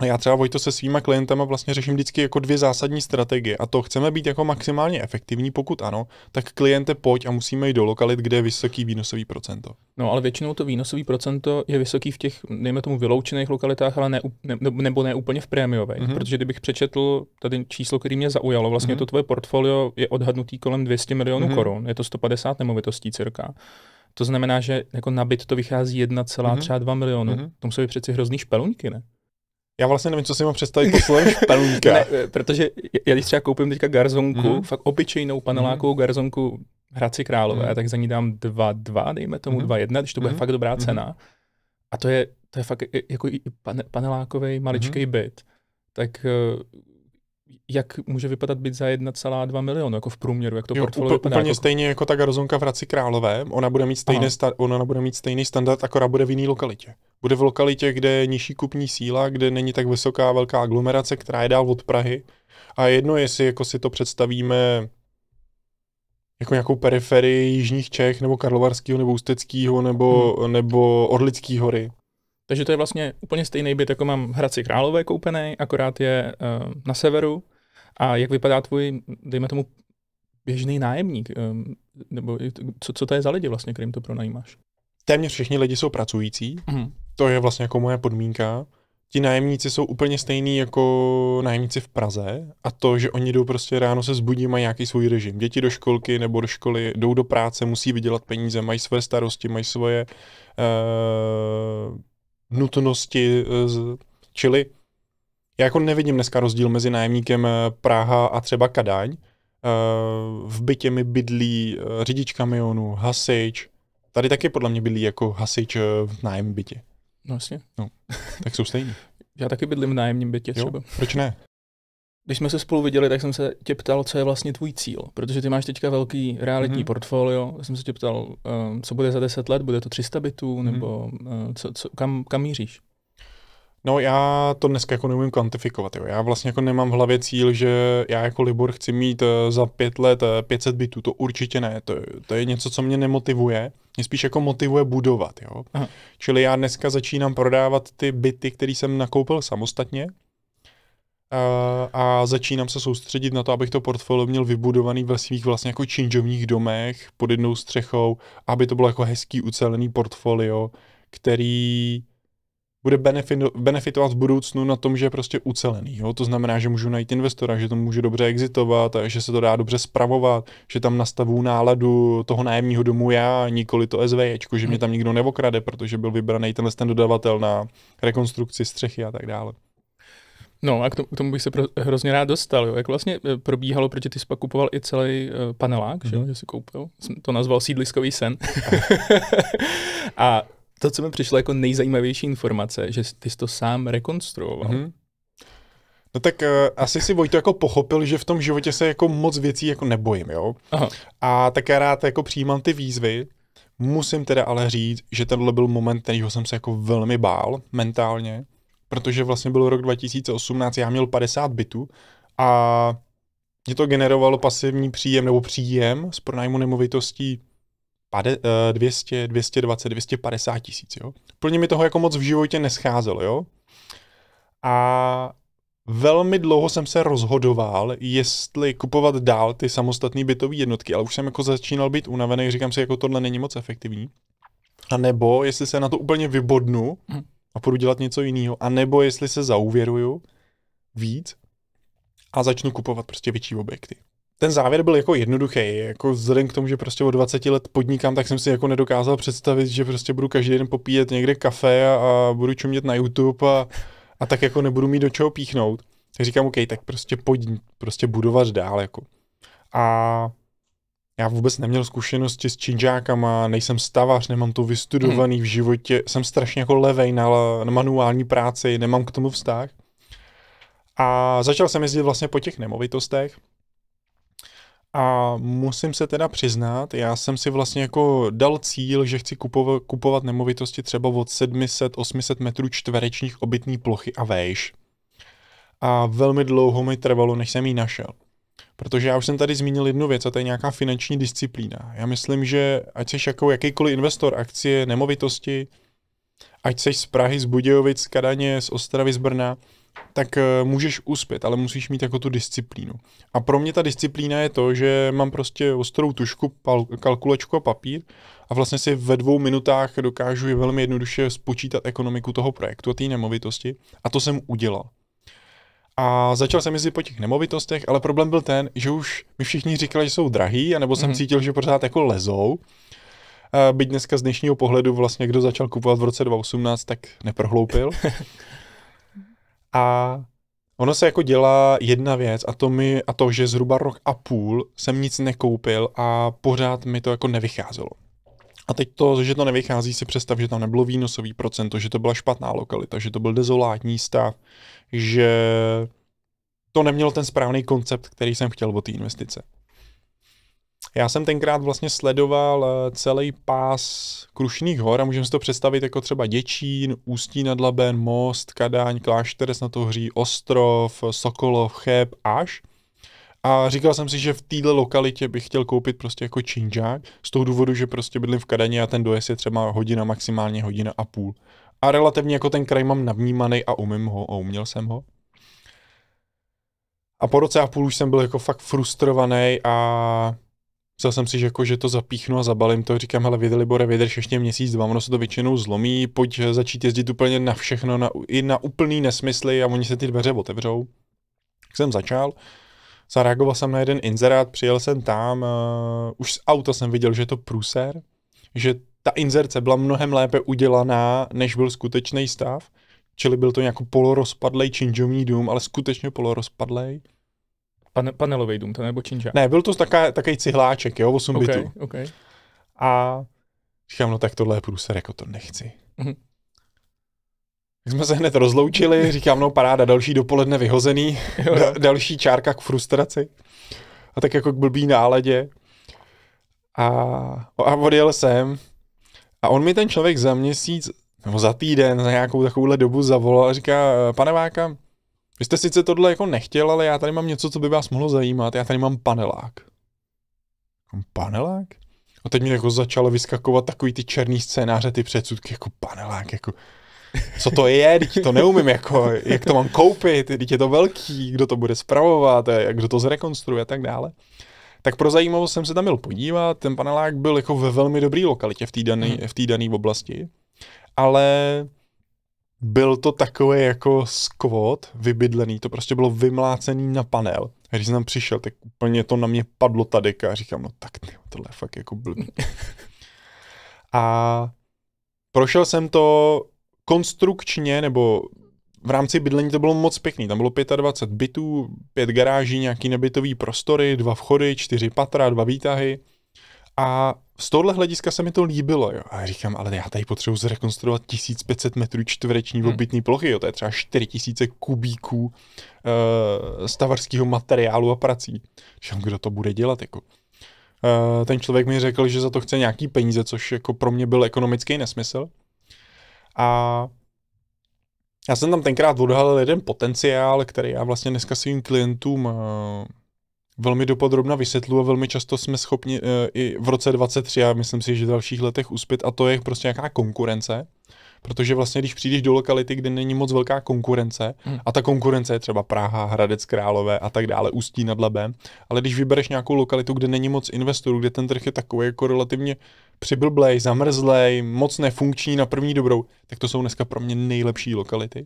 já třeba, Vojto, se svýma klientama vlastně řeším vždycky jako dvě zásadní strategie a to chceme být jako maximálně efektivní, pokud ano, tak kliente pojď a musíme jít do lokalit, kde je vysoký výnosový procento. No ale většinou to výnosový procento je vysoký v těch, dejme tomu, vyloučených lokalitách, ale ne, ne, nebo ne úplně v prémiovej, mm-hmm. protože kdybych přečetl tady číslo, který mě zaujalo, vlastně mm-hmm. to tvoje portfolio je odhadnutý kolem dvě stě milionů mm-hmm. korun, je to sto padesát nemovitostí cirka. To znamená, že jako na byt to vychází jedna celá dva milionu, mm-hmm. tomu jsou přeci hrozný špeluňky, ne? Já vlastně nevím, co si mám představit po slově špelunka. Ne, protože já když třeba koupím teďka garzonku, mm-hmm. fakt obyčejnou panelákovou mm-hmm. garzonku Hradci Králové, mm-hmm. tak za ní dám dva dva, dejme tomu mm-hmm. dva jedna, když to bude mm-hmm. fakt dobrá mm-hmm. cena. A to je, to je fakt jako panelákový maličkej mm-hmm. byt. Tak jak může vypadat byt za jedna celá dva milionu jako v průměru, jak to jo, portfolio úplně, vypadá? Úplně jako... stejně jako ta garzonka v Hradci Králové, ona bude mít stejné sta- ona bude mít stejný standard, akorát bude v jiný lokalitě. Bude v lokalitě, kde je nižší kupní síla, kde není tak vysoká velká aglomerace, která je dál od Prahy. A jedno, jestli jako si to představíme jako nějakou periferii jižních Čech, nebo Karlovarského, nebo Ústeckého, nebo, hmm. nebo Orlické hory. Takže to je vlastně úplně stejný byt, jako mám v Hradci Králové koupený, akorát je uh, na severu. A jak vypadá tvůj, dejme tomu, běžný nájemník? Um, nebo co, co to je za lidi vlastně, kterým to pronajímáš? Téměř všichni lidi jsou pracující, mm. to je vlastně jako moje podmínka. Ti nájemníci jsou úplně stejný jako nájemníci v Praze a to, že oni jdou prostě ráno se zbudí, mají nějaký svůj režim. Děti do školky nebo do školy, jdou do práce, musí vydělat peníze, mají své starosti, mají svoje uh, nutnosti, uh, čili já jako nevidím dneska rozdíl mezi nájemníkem Praha a třeba Kadaň. Uh, v bytě mi bydlí uh, řidič kamionu, hasič. Tady taky podle mě bydlí jako hasič v nájemním bytě. No jasně. No, tak jsou stejní. Já taky bydlím v nájemním bytě třeba. Jo, proč ne? Když jsme se spolu viděli, tak jsem se tě ptal, co je vlastně tvůj cíl, protože ty máš teďka velký realitní mm-hmm. portfolio. Já jsem se tě ptal, co bude za deset let, bude to tři sta bytů, nebo mm-hmm. co, co, kam, kam míříš? No já to dneska jako neumím kvantifikovat. Jo. Já vlastně jako nemám v hlavě cíl, že já jako Libor chci mít za pět let pět set bytů, to určitě ne. To, to je něco, co mě nemotivuje. Mě spíš jako motivuje budovat. Jo. Čili já dneska začínám prodávat ty byty, které jsem nakoupil samostatně. A začínám se soustředit na to, abych to portfolio měl vybudovaný ve svých vlastně jako činžovních domech pod jednou střechou, aby to bylo jako hezký ucelený portfolio, který bude benefitovat v budoucnu na tom, že je prostě ucelený. Jo? To znamená, že můžu najít investora, že to může dobře exitovat, že se to dá dobře spravovat, že tam nastavu náladu toho nájemního domu já, nikoli to SVJčko, že mě tam nikdo neokrade, protože byl vybraný tenhle ten dodavatel na rekonstrukci střechy a tak dále. No a k tomu, k tomu bych se pro, hrozně rád dostal. Jo. Jak vlastně probíhalo, protože ty jsi pak kupoval i celý uh, panelák, mm-hmm. že, že jsi koupil, jsem to nazval sídliskový sen. A to, co mi přišlo jako nejzajímavější informace, že ty jsi to sám rekonstruoval. Mm-hmm. No tak uh, asi si Vojto jako pochopil, že v tom životě se jako moc věcí jako nebojím, jo. Aha. A tak já rád jako přijímám ty výzvy. Musím teda ale říct, že tenhle byl moment, kterýho jsem se jako velmi bál mentálně. Protože vlastně byl rok dva tisíce osmnáct, já měl padesát bytů a mě to generovalo pasivní příjem nebo příjem z pronájmu nemovitostí dvě stě, dvě stě dvacet, dvě stě padesát tisíc. Jo? Plně mi toho jako moc v životě nescházelo. Jo? A velmi dlouho jsem se rozhodoval, jestli kupovat dál ty samostatné bytové jednotky, ale už jsem jako začínal být unavený, říkám si, jako tohle není moc efektivní. A nebo jestli se na to úplně vybodnu, hmm. a půjdu dělat něco jiného, anebo jestli se zaúvěruju víc a začnu kupovat prostě větší objekty. Ten závěr byl jako jednoduchý, jako vzhledem k tomu, že prostě od dvacet let podnikám, tak jsem si jako nedokázal představit, že prostě budu každý den popíjet někde kafe a, a budu čumět na YouTube a, a tak jako nebudu mít do čeho píchnout. Tak říkám, OK, tak prostě pojď prostě budovat dál jako. A já vůbec neměl zkušenosti s činžákama, nejsem stavař, nemám to vystudovaný v životě, jsem strašně jako levej na, na manuální práci, nemám k tomu vztah. A začal jsem jezdit vlastně po těch nemovitostech. A musím se teda přiznat, já jsem si vlastně jako dal cíl, že chci kupovat, kupovat nemovitosti třeba od sedm set až osm set metrů čtverečních obytné plochy a vejš. A velmi dlouho mi trvalo, než jsem ji našel. Protože já už jsem tady zmínil jednu věc a to je nějaká finanční disciplína. Já myslím, že ať jsi jako jakýkoliv investor, akcie, nemovitosti, ať jsi z Prahy, z Budějovic, z Kadaně, z Ostravy, z Brna, tak můžeš uspět, ale musíš mít jako tu disciplínu. A pro mě ta disciplína je to, že mám prostě ostrou tužku, kalkulačku a papír a vlastně si ve dvou minutách dokážu velmi jednoduše spočítat ekonomiku toho projektu a té nemovitosti a to jsem udělal. A začal jsem jezdit po těch nemovitostech, ale problém byl ten, že už mi všichni říkali, že jsou drahý, anebo jsem mm-hmm. cítil, že pořád jako lezou. Byť dneska z dnešního pohledu vlastně, kdo začal kupovat v roce dva tisíce osmnáct, tak neprohloupil. A ono se jako dělá jedna věc a to, mi, a to, že zhruba rok a půl jsem nic nekoupil a pořád mi to jako nevycházelo. A teď to, že to nevychází, si představ, že tam nebylo výnosový procento, že to byla špatná lokalita, že to byl dezolátní stav, že to nemělo ten správný koncept, který jsem chtěl od té investice. Já jsem tenkrát vlastně sledoval celý pás Krušných hor a můžeme si to představit jako třeba Děčín, Ústí nad Labem, Most, Kadaň, Klášterec na Ohří, Ostrov, Sokolov, Cheb, Aš. A říkal jsem si, že v této lokalitě bych chtěl koupit prostě jako činžák, z toho důvodu, že prostě bydlím v Kadaně a ten dojezd je třeba hodina, maximálně hodina a půl. A relativně jako ten kraj mám navnímaný a umím ho a uměl jsem ho. A po roce a půl už jsem byl jako fakt frustrovaný a myslel jsem si, že, jako, že to zapíchnu a zabalím to. Říkám, hele, vědě, Libore, vědrž ještě měsíc, dva, ono se to většinou zlomí, pojď začít jezdit úplně na všechno, na, i na úplný nesmysly a oni se ty dveře otevřou. Tak jsem začal. Zareagoval jsem na jeden inzerát, přijel jsem tam, uh, už z auta jsem viděl, že je to průser, že ta inzerce byla mnohem lépe udělaná, než byl skutečný stav, čili byl to nějaký polorozpadlej činžovní dům, ale skutečně polorozpadlej. Pane, panelový dům, to nebo činžák? Ne, byl to takový cihláček, jo, osm bytů. Okay. A říkám, no tak tohle je průser, jako to nechci. Mm-hmm. My jsme se hned rozloučili, říkám, no paráda, další dopoledne vyhozený, da, další čárka k frustraci. A tak jako k blbý náladě. A, a odjel jsem. A on mi ten člověk za měsíc, nebo za týden, za nějakou takovouhle dobu zavolal a říká, pane Váka, vy jste sice tohle jako nechtěl, ale já tady mám něco, co by vás mohlo zajímat, já tady mám panelák. Panelák? A teď mi jako začalo vyskakovat takový ty černý scénáře, ty předsudky, jako panelák, jako co to je, teď to neumím, jako jak to mám koupit, teď je to velký, kdo to bude spravovat, kdo to zrekonstruuje a tak dále. Tak pro zajímavost jsem se tam byl podívat, ten panelák byl jako ve velmi dobré lokalitě v té dané hmm. oblasti, ale byl to takový jako skvot vybydlený, to prostě bylo vymlácený na panel. A když jsem tam přišel, tak úplně to na mě padlo ta deka a říkám, no tak tohle je fakt jako blbý. A prošel jsem to konstrukčně, nebo v rámci bydlení to bylo moc pěkný, tam bylo dvacet pět bytů, pět garáží, nějaký nebytový prostory, dva vchody, čtyři patra, dva výtahy. A z tohohle hlediska se mi to líbilo, jo. A říkám, ale já tady potřebuji zrekonstruovat tisíc pět set metrů čtvereční hmm. obytné plochy, jo. To je třeba čtyři tisíce kubíků uh, stavarského materiálu a prací. Říkám, kdo to bude dělat, jako. Uh, ten člověk mi řekl, že za to chce nějaký peníze, což jako pro mě byl ekonomický nesmysl. A já jsem tam tenkrát odhalil jeden potenciál, který já vlastně dneska svým klientům uh, velmi dopodrobna vysvětluji a velmi často jsme schopni uh, i v roce dvacet tři a myslím si, že v dalších letech uspět, a to je prostě nějaká konkurence, protože vlastně když přijdeš do lokality, kde není moc velká konkurence, hmm. a ta konkurence je třeba Praha, Hradec Králové a tak dále, Ústí nad Labem, ale když vybereš nějakou lokalitu, kde není moc investorů, kde ten trh je takový jako relativně přiblblej, zamrzlej, moc nefunkční na první dobrou, tak to jsou dneska pro mě nejlepší lokality.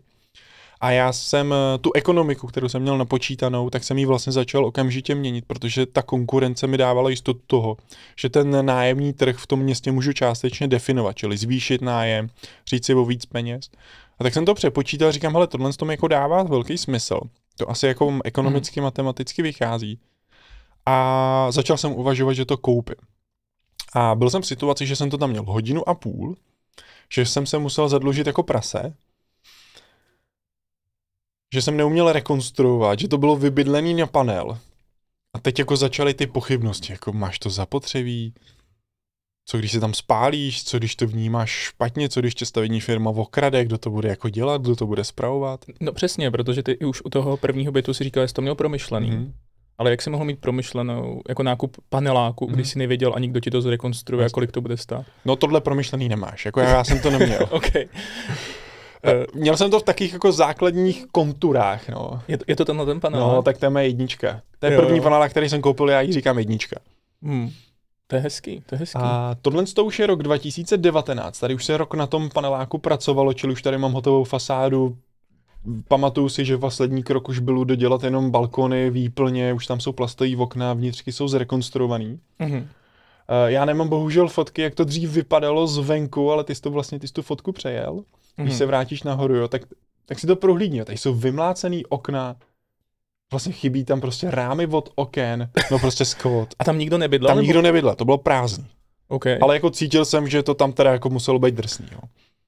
A já jsem tu ekonomiku, kterou jsem měl napočítanou, tak jsem ji vlastně začal okamžitě měnit, protože ta konkurence mi dávala jistotu toho, že ten nájemní trh v tom městě můžu částečně definovat, čili zvýšit nájem, říct si o víc peněz. A tak jsem to přepočítal, říkám, hele, tohle to mi jako dává velký smysl. To asi jako ekonomicky, hmm. matematicky vychází. A začal jsem uvažovat, že to koupím. A byl jsem v situaci, že jsem to tam měl hodinu a půl, že jsem se musel zadlužit jako prase, že jsem neuměl rekonstruovat, že to bylo vybydlený na panel. A teď jako začaly ty pochybnosti, jako máš to zapotřebí, co když se tam spálíš, co když to vnímáš špatně, co když tě stavební firma okrade, kdo to bude jako dělat, kdo to bude spravovat. No přesně, protože ty už u toho prvního bytu si říkal, že jsi to měl promyšlený. Mm-hmm. Ale jak jsi mohl mít promyšlenou jako nákup paneláku, když mm-hmm. jsi nevěděl ani kdo ti to zrekonstruuje, a kolik to bude stát? No tohle promyšlený nemáš, jako já, já jsem to neměl. Okay. Uh, Měl jsem to v takých jako základních konturách, no. Je to, je to tenhle ten panel? No, tak to je moje jednička. To je jo, první panel, který jsem koupil, já jí říkám jednička. Hmm. To je hezký, to je hezký. A tohle to už je rok dva tisíce devatenáct, tady už se rok na tom paneláku pracovalo, čili už tady mám hotovou fasádu. Pamatuju si, že v poslední krok už bylo dodělat jenom balkony, výplně, už tam jsou plastový okna, vnitřky jsou zrekonstruovaný. Mm-hmm. Já nemám bohužel fotky, jak to dřív vypadalo zvenku, ale ty jsi to vlastně, ty jsi tu fotku přejel. Když mm. se vrátíš nahoru, jo, tak, tak si to prohlídni. Tady jsou vymlácený okna, vlastně chybí tam prostě rámy od oken, no prostě skvot. A tam nikdo nebydlel? Tam nebo... nikdo nebydlel, to bylo prázdný. Okay. Ale jako cítil jsem, že to tam teda jako muselo být drsný. Jo.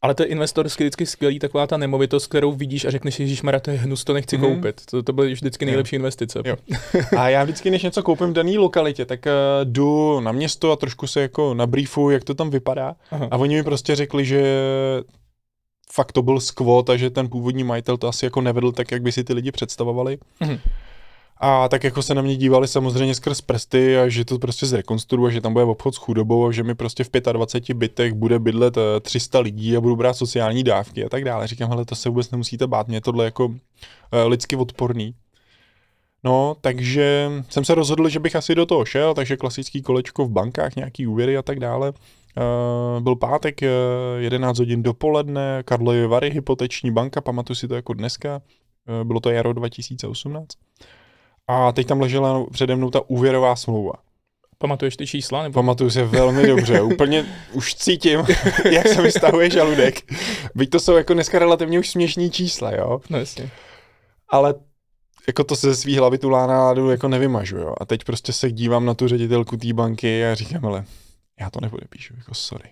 Ale to je investorsky vždycky skvělý, taková ta nemovitost, kterou vidíš a řekneš, ježišmarja, to je hnus, to nechci mm. koupit. To, to byly vždycky nejlepší jo. investice. Jo. A já vždycky, než něco koupím v dané lokalitě, tak uh, jdu na město a trošku se jako nabrýfuju, jak to tam vypadá. Aha. A oni mi prostě řekli, že fakt to byl skvot a že ten původní majitel to asi jako nevedl tak, jak by si ty lidi představovali. Mm. A tak jako se na mě dívali samozřejmě skrz prsty a že to prostě zrekonstruuje, že tam bude obchod s chudobou a že mi prostě v dvaceti pěti bytech bude bydlet tři sta lidí a budu brát sociální dávky a tak dále. Říkám, hele, to se vůbec nemusíte bát, mě tohle jako uh, lidsky odporný. No, takže jsem se rozhodl, že bych asi do toho šel, takže klasický kolečko v bankách, nějaký úvěry a tak dále. Uh, byl pátek, uh, jedenáct hodin dopoledne, Karlovy Vary, hypoteční banka, pamatuju si to jako dneska, uh, bylo to jaro dva tisíce osmnáct. A teď tam ležela přede mnou ta úvěrová smlouva. Pamatuješ ty čísla? Nebo... Pamatuju se velmi dobře, úplně už cítím, jak se mi stahuje žaludek. Byť to jsou jako dneska relativně už směšný čísla, jo? No jasně. Ale jako to se ze svý hlavy tu lána ládu jako nevymažu, jo? A teď prostě se dívám na tu ředitelku té banky a říkám, hele, já to nepodepíšu, jako sorry.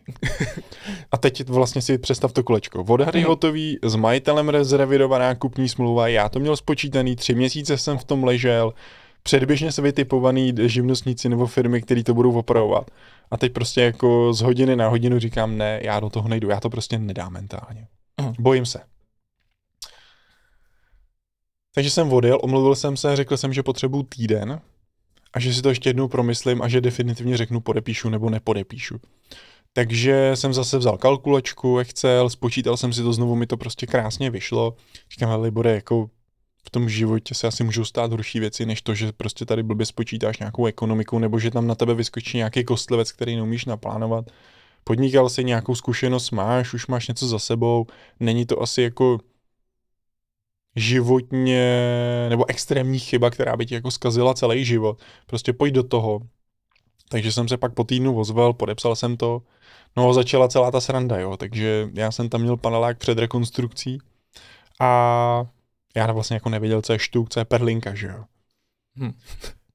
A teď vlastně si představ to kolečko. Odhady hotový, s majitelem zrevidovaná kupní smlouva, já to měl spočítaný, tři měsíce jsem v tom ležel, předběžně se vytipovaný živnostníci nebo firmy, které to budou opravovat. A teď prostě jako z hodiny na hodinu říkám, ne, já do toho nejdu, já to prostě nedám mentálně. Uhum. Bojím se. Takže jsem odjel, omluvil jsem se, řekl jsem, že potřebuji týden a že si to ještě jednou promyslím a že definitivně řeknu podepíšu nebo nepodepíšu. Takže jsem zase vzal kalkulačku, Excel, spočítal jsem si to znovu, mi to prostě krásně vyšlo. Říkám, hele, Libore, jako v tom životě se asi můžou stát horší věci, než to, že prostě tady blbě spočítáš nějakou ekonomiku nebo že tam na tebe vyskočí nějaký kostlivec, který neumíš naplánovat. Podnikal si, nějakou zkušenost máš, už máš něco za sebou, není to asi jako životně nebo extrémní chyba, která by ti jako zkazila celý život. Prostě pojď do toho. Takže jsem se pak po týdnu ozval, podepsal jsem to. No a začala celá ta sranda, jo. Takže já jsem tam měl panelák před rekonstrukcí a já vlastně jako nevěděl, co je štuk, co je perlinka, že jo. Hmm.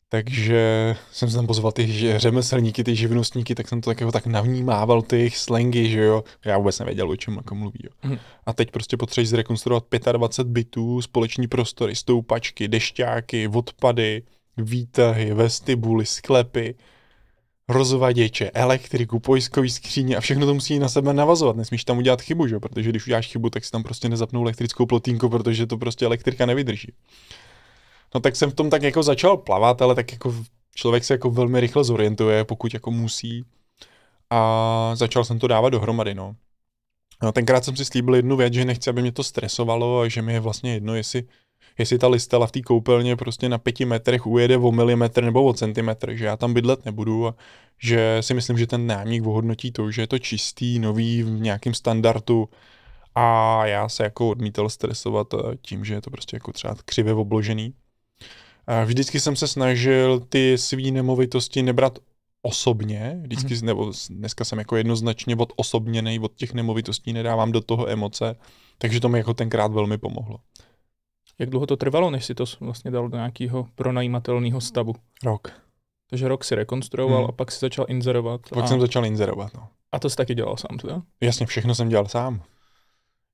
Takže jsem se tam pozval ty řemeslníky, ty živnostníky, tak jsem to tak, jako tak navnímával ty slangy, že jo. Já vůbec nevěděl, o čem jako mluví, jo. Hmm. A teď prostě potřebuji zrekonstruovat dvacet pět bytů, společní prostory, stoupačky, dešťáky, odpady, výtahy, vestibuly, sklepy, rozvaděče, elektriku, pojiskový skříně a všechno to musí na sebe navazovat. Nesmíš tam udělat chybu, že? Protože když uděláš chybu, tak si tam prostě nezapnou elektrickou plotínku, protože to prostě elektrika nevydrží. No tak jsem v tom tak jako začal plavat, ale tak jako člověk se jako velmi rychle zorientuje, pokud jako musí. A začal jsem to dávat dohromady, no. No tenkrát jsem si slíbil jednu věc, že nechci, aby mě to stresovalo a že mi je vlastně jedno, jestli Jestli ta listela v té koupelně prostě na pěti metrech ujede o milimetr nebo o centimetr, že já tam bydlet nebudu a že si myslím, že ten nájemník ohodnotí to, že je to čistý, nový, v nějakém standardu a já se jako odmítal stresovat tím, že je to prostě jako třeba křivě obložený. A vždycky jsem se snažil ty svý nemovitosti nebrat osobně, vždycky, nebo dneska jsem jako jednoznačně odosobněnej od těch nemovitostí, nedávám do toho emoce, takže to mi jako tenkrát velmi pomohlo. Jak dlouho to trvalo, než si to vlastně dal do nějakého pronajímatelného stavu? Rok. Takže rok si rekonstruoval hmm. a pak si začal inzerovat. Pak a... jsem začal inzerovat, no. A to jsi taky dělal sám, teda? Jasně, všechno jsem dělal sám.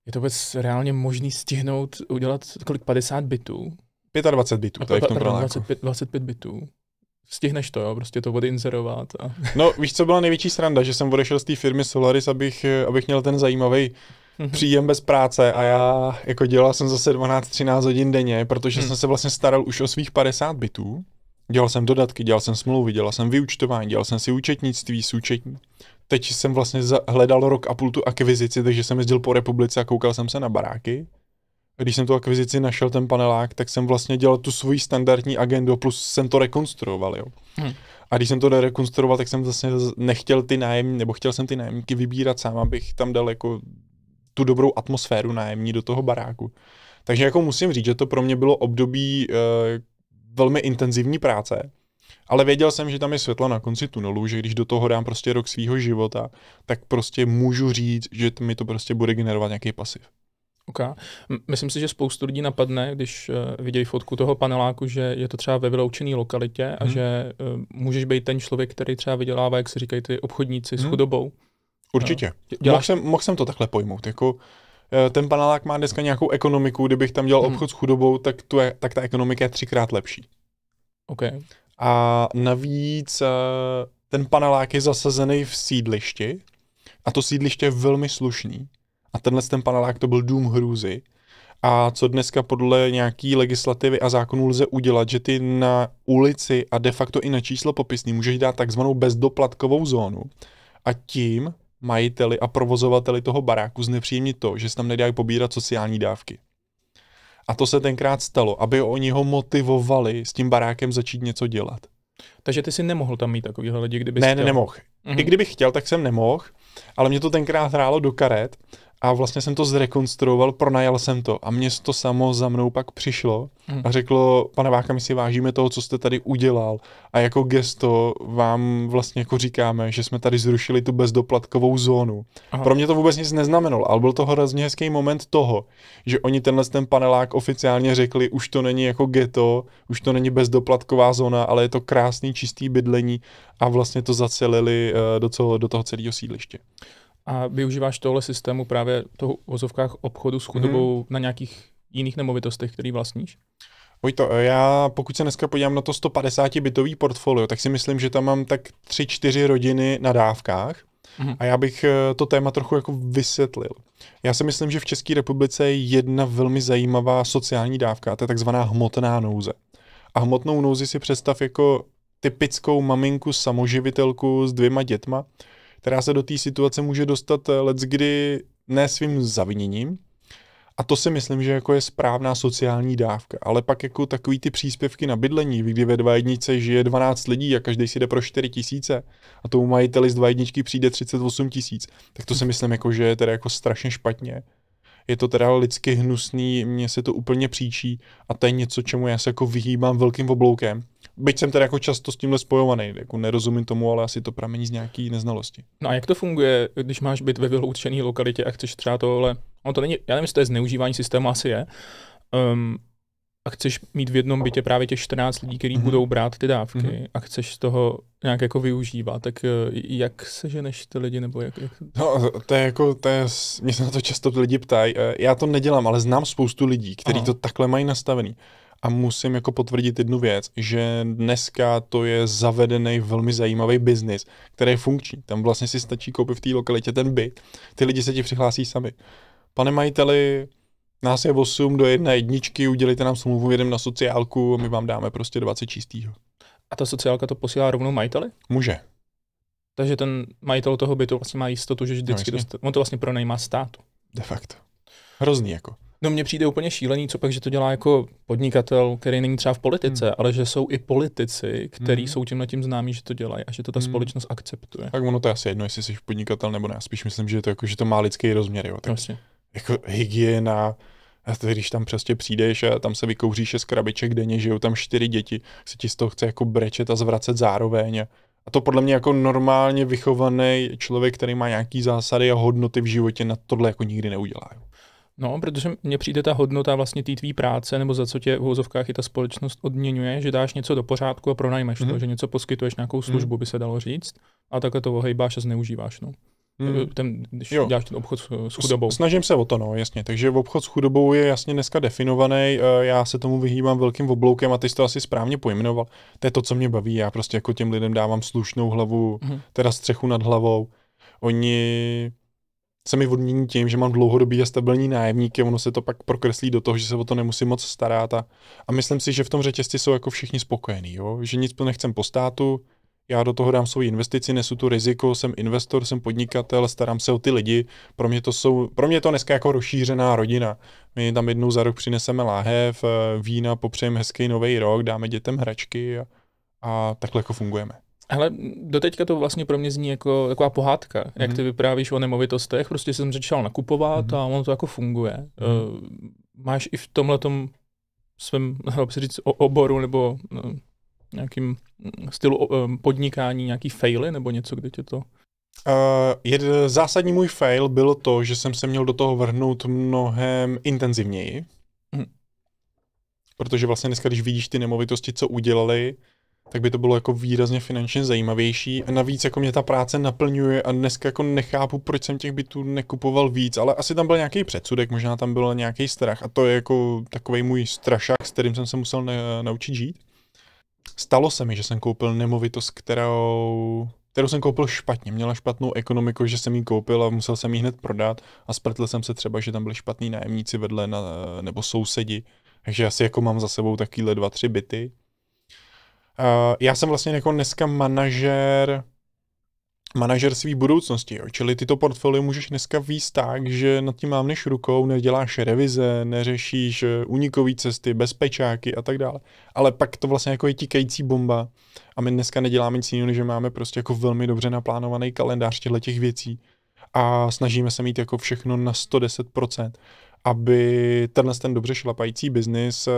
Je to vůbec reálně možný stihnout udělat kolik? padesát bytů? dvacet pět bytů, to je v tom pronáku. dvacet pět bytů. Stihneš to, jo, prostě to odinzerovat. A... No víš, co byla největší sranda, že jsem odešel z té firmy Solaris, abych, abych měl ten zajímavý příjem bez práce a já jako dělal jsem zase dvanáct třináct hodin denně, protože hmm. jsem se vlastně staral už o svých padesát bytů. Dělal jsem dodatky, dělal jsem smlouvy, dělal jsem vyúčtování, dělal jsem si účetnictví, součetní. Teď jsem vlastně hledal rok a půl tu akvizici, takže jsem jezdil po republice a koukal jsem se na baráky. Když jsem tu akvizici našel, ten panelák, tak jsem vlastně dělal tu svoji standardní agendu, plus jsem to rekonstruoval, jo. Hmm. A když jsem to nerekonstruoval, tak jsem vlastně nechtěl ty nájemní, nebo chtěl jsem ty nájemníky vybírat sám, abych tam dal jako tu dobrou atmosféru nájemní do toho baráku. Takže jako musím říct, že to pro mě bylo období e, velmi intenzivní práce, ale věděl jsem, že tam je světlo na konci tunelu, že když do toho dám prostě rok svýho života, tak prostě můžu říct, že mi to prostě bude generovat nějaký pasiv. Okay. Myslím si, že spoustu lidí napadne, když vidějí fotku toho paneláku, že je to třeba ve vyloučené lokalitě a hmm. že můžeš být ten člověk, který třeba vydělává, jak se říkají ty obchodníci hmm. s chudobou. Určitě. No. Mohl, jsem, mohl jsem to takhle pojmout. Jako, ten panelák má dneska nějakou ekonomiku, kdybych tam dělal hmm. obchod s chudobou, tak, tu je, tak ta ekonomika je třikrát lepší. Okay. A navíc ten panelák je zasazený v sídlišti a to sídliště je velmi slušný. A tenhle ten panelák to byl dům hrůzy. A co dneska podle nějaký legislativy a zákonů lze udělat, že ty na ulici a de facto i na číslo popisný můžeš dát takzvanou bezdoplatkovou zónu a tím majiteli a provozovateli toho baráku znepříjemnit to, že se tam nedají pobírat sociální dávky. A to se tenkrát stalo, aby oni ho motivovali s tím barákem začít něco dělat. Takže ty si nemohl tam mít takovýhle lidi, kdyby jsi Ne, chtěl. Nemohl. Mhm. I kdybych chtěl, tak jsem nemohl, ale mě to tenkrát hrálo do karet a vlastně jsem to zrekonstruoval, pronajal jsem to a město samo za mnou pak přišlo a řeklo, pane Váka, my si vážíme toho, co jste tady udělal a jako gesto vám vlastně jako říkáme, že jsme tady zrušili tu bezdoplatkovou zónu. Aha. Pro mě to vůbec nic neznamenalo, ale byl to hrozně hezký moment toho, že oni tenhle ten panelák oficiálně řekli, už to není jako ghetto, už to není bezdoplatková zóna, ale je to krásný čistý bydlení a vlastně to zacelili do, co, do toho celého sídliště. A využíváš tohle systému právě toho v ozovkách obchodu s chudobou hmm. na nějakých jiných nemovitostech, který vlastníš? Vojto, já pokud se dneska podívám na to sto padesátibytový portfolio, tak si myslím, že tam mám tak tři čtyři rodiny na dávkách. Hmm. A já bych to téma trochu jako vysvětlil. Já si myslím, že v České republice je jedna velmi zajímavá sociální dávka, to je takzvaná hmotná nouze. A hmotnou nouzi si představ jako typickou maminku samoživitelku s dvěma dětma, která se do té situace může dostat leckdy ne svým zaviněním. A to si myslím, že jako je správná sociální dávka. Ale pak jako takový ty příspěvky na bydlení, kdy ve dva jednice žije dvanáct lidí a každý si jde pro čtyři tisíce a tomu majiteli z dva jedničky přijde třicet osm tisíc, tak to si myslím, jako, že je teda jako strašně špatně. Je to teda lidsky hnusný, mně se to úplně příčí a to je něco, čemu já se jako vyhýbám velkým obloukem. Byť jsem teda jako často s tímhle spojovaný, jako nerozumím tomu, ale asi to pramení z nějaký neznalosti. No a jak to funguje, když máš být ve vyloučené lokalitě a chceš třeba tohle, no to není, já nevím, jestli to je zneužívání systému, asi je, um, a chceš mít v jednom bytě právě těch čtrnáct lidí, kteří mm-hmm. budou brát ty dávky mm-hmm. a chceš toho nějak jako využívat, tak jak se ženeš ty lidi, nebo jak? jak... No, to je jako, to je, mě se na to často lidi ptají, já to nedělám, ale znám spoustu lidí, kteří to takhle mají nastavený. A musím jako potvrdit jednu věc, že dneska to je zavedený velmi zajímavý biznis, který je funkční. Tam vlastně si stačí koupit v té lokalitě ten byt, ty lidi se ti přihlásí sami. Pane majiteli, nás je osm do jedné jedničky, udělejte nám smlouvu, jedem na sociálku, my vám dáme prostě dvacet čistýho. A ta sociálka to posílá rovnou majiteli? Může. Takže ten majitel toho bytu vlastně má jistotu, že vždycky no, dost... on to vlastně pronajímá státu. De facto. Hrozný jako. No mně přijde úplně šílený, co pak, že to dělá jako podnikatel, který není třeba v politice, hmm. ale že jsou i politici, kteří hmm. jsou tímhle tím známí, že to dělají a že to ta hmm. společnost akceptuje. Tak ono to je asi jedno, jestli jsi podnikatel nebo ne. Já spíš myslím, že to, jako, že to má lidský rozměr. Jo. Tak vlastně. Jako hygiena, a to, když tam prostě přijdeš a tam se vykouří šest krabiček denně, žijou tam čtyři děti, se ti z toho chce jako brečet a zvracet zároveň. A to podle mě jako normálně vychovaný člověk, který má nějaký zásady a hodnoty v životě, na tohle jako nikdy neudělá. Jo. No, protože mně přijde ta hodnota vlastně té tvý práce, nebo za co tě v uvozovkách i ta společnost odměňuje, že dáš něco do pořádku a pronajmeš mm-hmm. to, že něco poskytuješ, nějakou službu, mm-hmm. by se dalo říct, a takhle to ohejbáš a zneužíváš. No. Mm-hmm. Ten, když jo. děláš ten obchod s chudobou. Snažím se o to, no, jasně. Takže obchod s chudobou je jasně dneska definovaný, já se tomu vyhýbám velkým obloukem a ty jsi to asi správně pojmenoval. To je to, co mě baví, já prostě jako těm lidem dávám slušnou hlavu, mm-hmm. teda střechu nad hlavou. Oni se mi odmění tím, že mám dlouhodobý a stabilní nájemníky, ono se to pak prokreslí do toho, že se o to nemusím moc starat a, a myslím si, že v tom řetězci jsou jako všichni spokojení, jo? Že nic nechcem po státu, já do toho dám svou investici, nesu tu riziko, jsem investor, jsem podnikatel, starám se o ty lidi, pro mě to jsou, pro mě to dneska jako rozšířená rodina, my tam jednou za rok přineseme láhev, vína, popřejeme hezký nový rok, dáme dětem hračky a, a takhle jako fungujeme. Hele, doteďka to vlastně pro mě zní jako taková pohádka, mm-hmm. jak ty vyprávíš o nemovitostech, prostě jsem začal nakupovat mm-hmm. a ono to jako funguje. Mm-hmm. Uh, máš i v tomhletom svém, jak se říct, oboru nebo uh, nějakým stylu uh, podnikání nějaký faily nebo něco, kde tě to... Uh, jed, zásadní můj fail bylo to, že jsem se měl do toho vrhnout mnohem intenzivněji, mm. protože vlastně dneska, když vidíš ty nemovitosti, co udělali, tak by to bylo jako výrazně finančně zajímavější. A navíc jako mě ta práce naplňuje a dneska jako nechápu, proč jsem těch bytů nekupoval víc, ale asi tam byl nějaký předsudek, možná tam byl nějaký strach a to je jako takovej můj strašák, s kterým jsem se musel ne- naučit žít. Stalo se mi, že jsem koupil nemovitost, kterou, kterou jsem koupil špatně. Měla špatnou ekonomiku, že jsem ji koupil a musel jsem ji hned prodat a spletl jsem se třeba, že tam byli špatní nájemníci vedle na, nebo sousedi. Takže asi jako mám za sebou takovýhle dva, tři byty. Uh, já jsem vlastně jako dneska manažer, manažer svý budoucnosti, jo. Čili ty to portfolio můžeš dneska víc tak, že nad tím mávneš rukou, neděláš revize, neřešíš únikové cesty, bezpečáky a tak dále. Ale pak to vlastně jako je tikající bomba a my dneska neděláme nic jiného, že máme prostě jako velmi dobře naplánovaný kalendář těchto těch věcí. a snažíme se mít jako všechno na sto deset procent, aby tenhle ten dobře šlapající biznis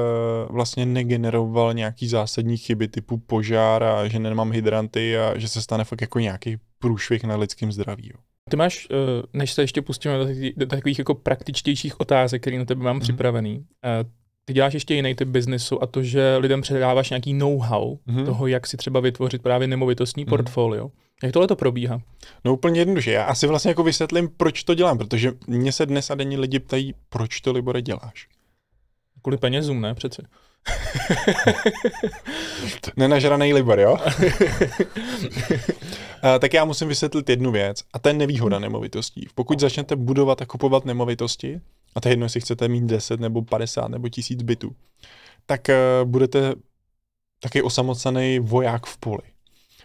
vlastně negeneroval nějaký zásadní chyby typu požár a že nemám hydranty a že se stane fakt jako nějaký průšvih na lidském zdraví. Ty máš, než se ještě pustíme do takových jako praktičtějších otázek, které na tebe mám mm. připravený, ty děláš ještě jiný typ biznesu a to, že lidem předáváš nějaký know-how mm. toho, jak si třeba vytvořit právě nemovitostní mm. portfolio. Jak tohle to probíhá? No úplně jednoduše. Já asi vlastně jako vysvětlím, proč to dělám, protože mě se dnes a denně lidi ptají, proč to, Libore, děláš? Kvůli penězům, ne přeci? Nenažranej Libor, jo? A, tak já musím vysvětlit jednu věc a to je nevýhoda nemovitostí. Pokud začnete budovat a kupovat nemovitosti, a to je jedno, jestli chcete mít deset nebo padesát nebo tisíc bytů, tak uh, budete taky osamocený voják v poli.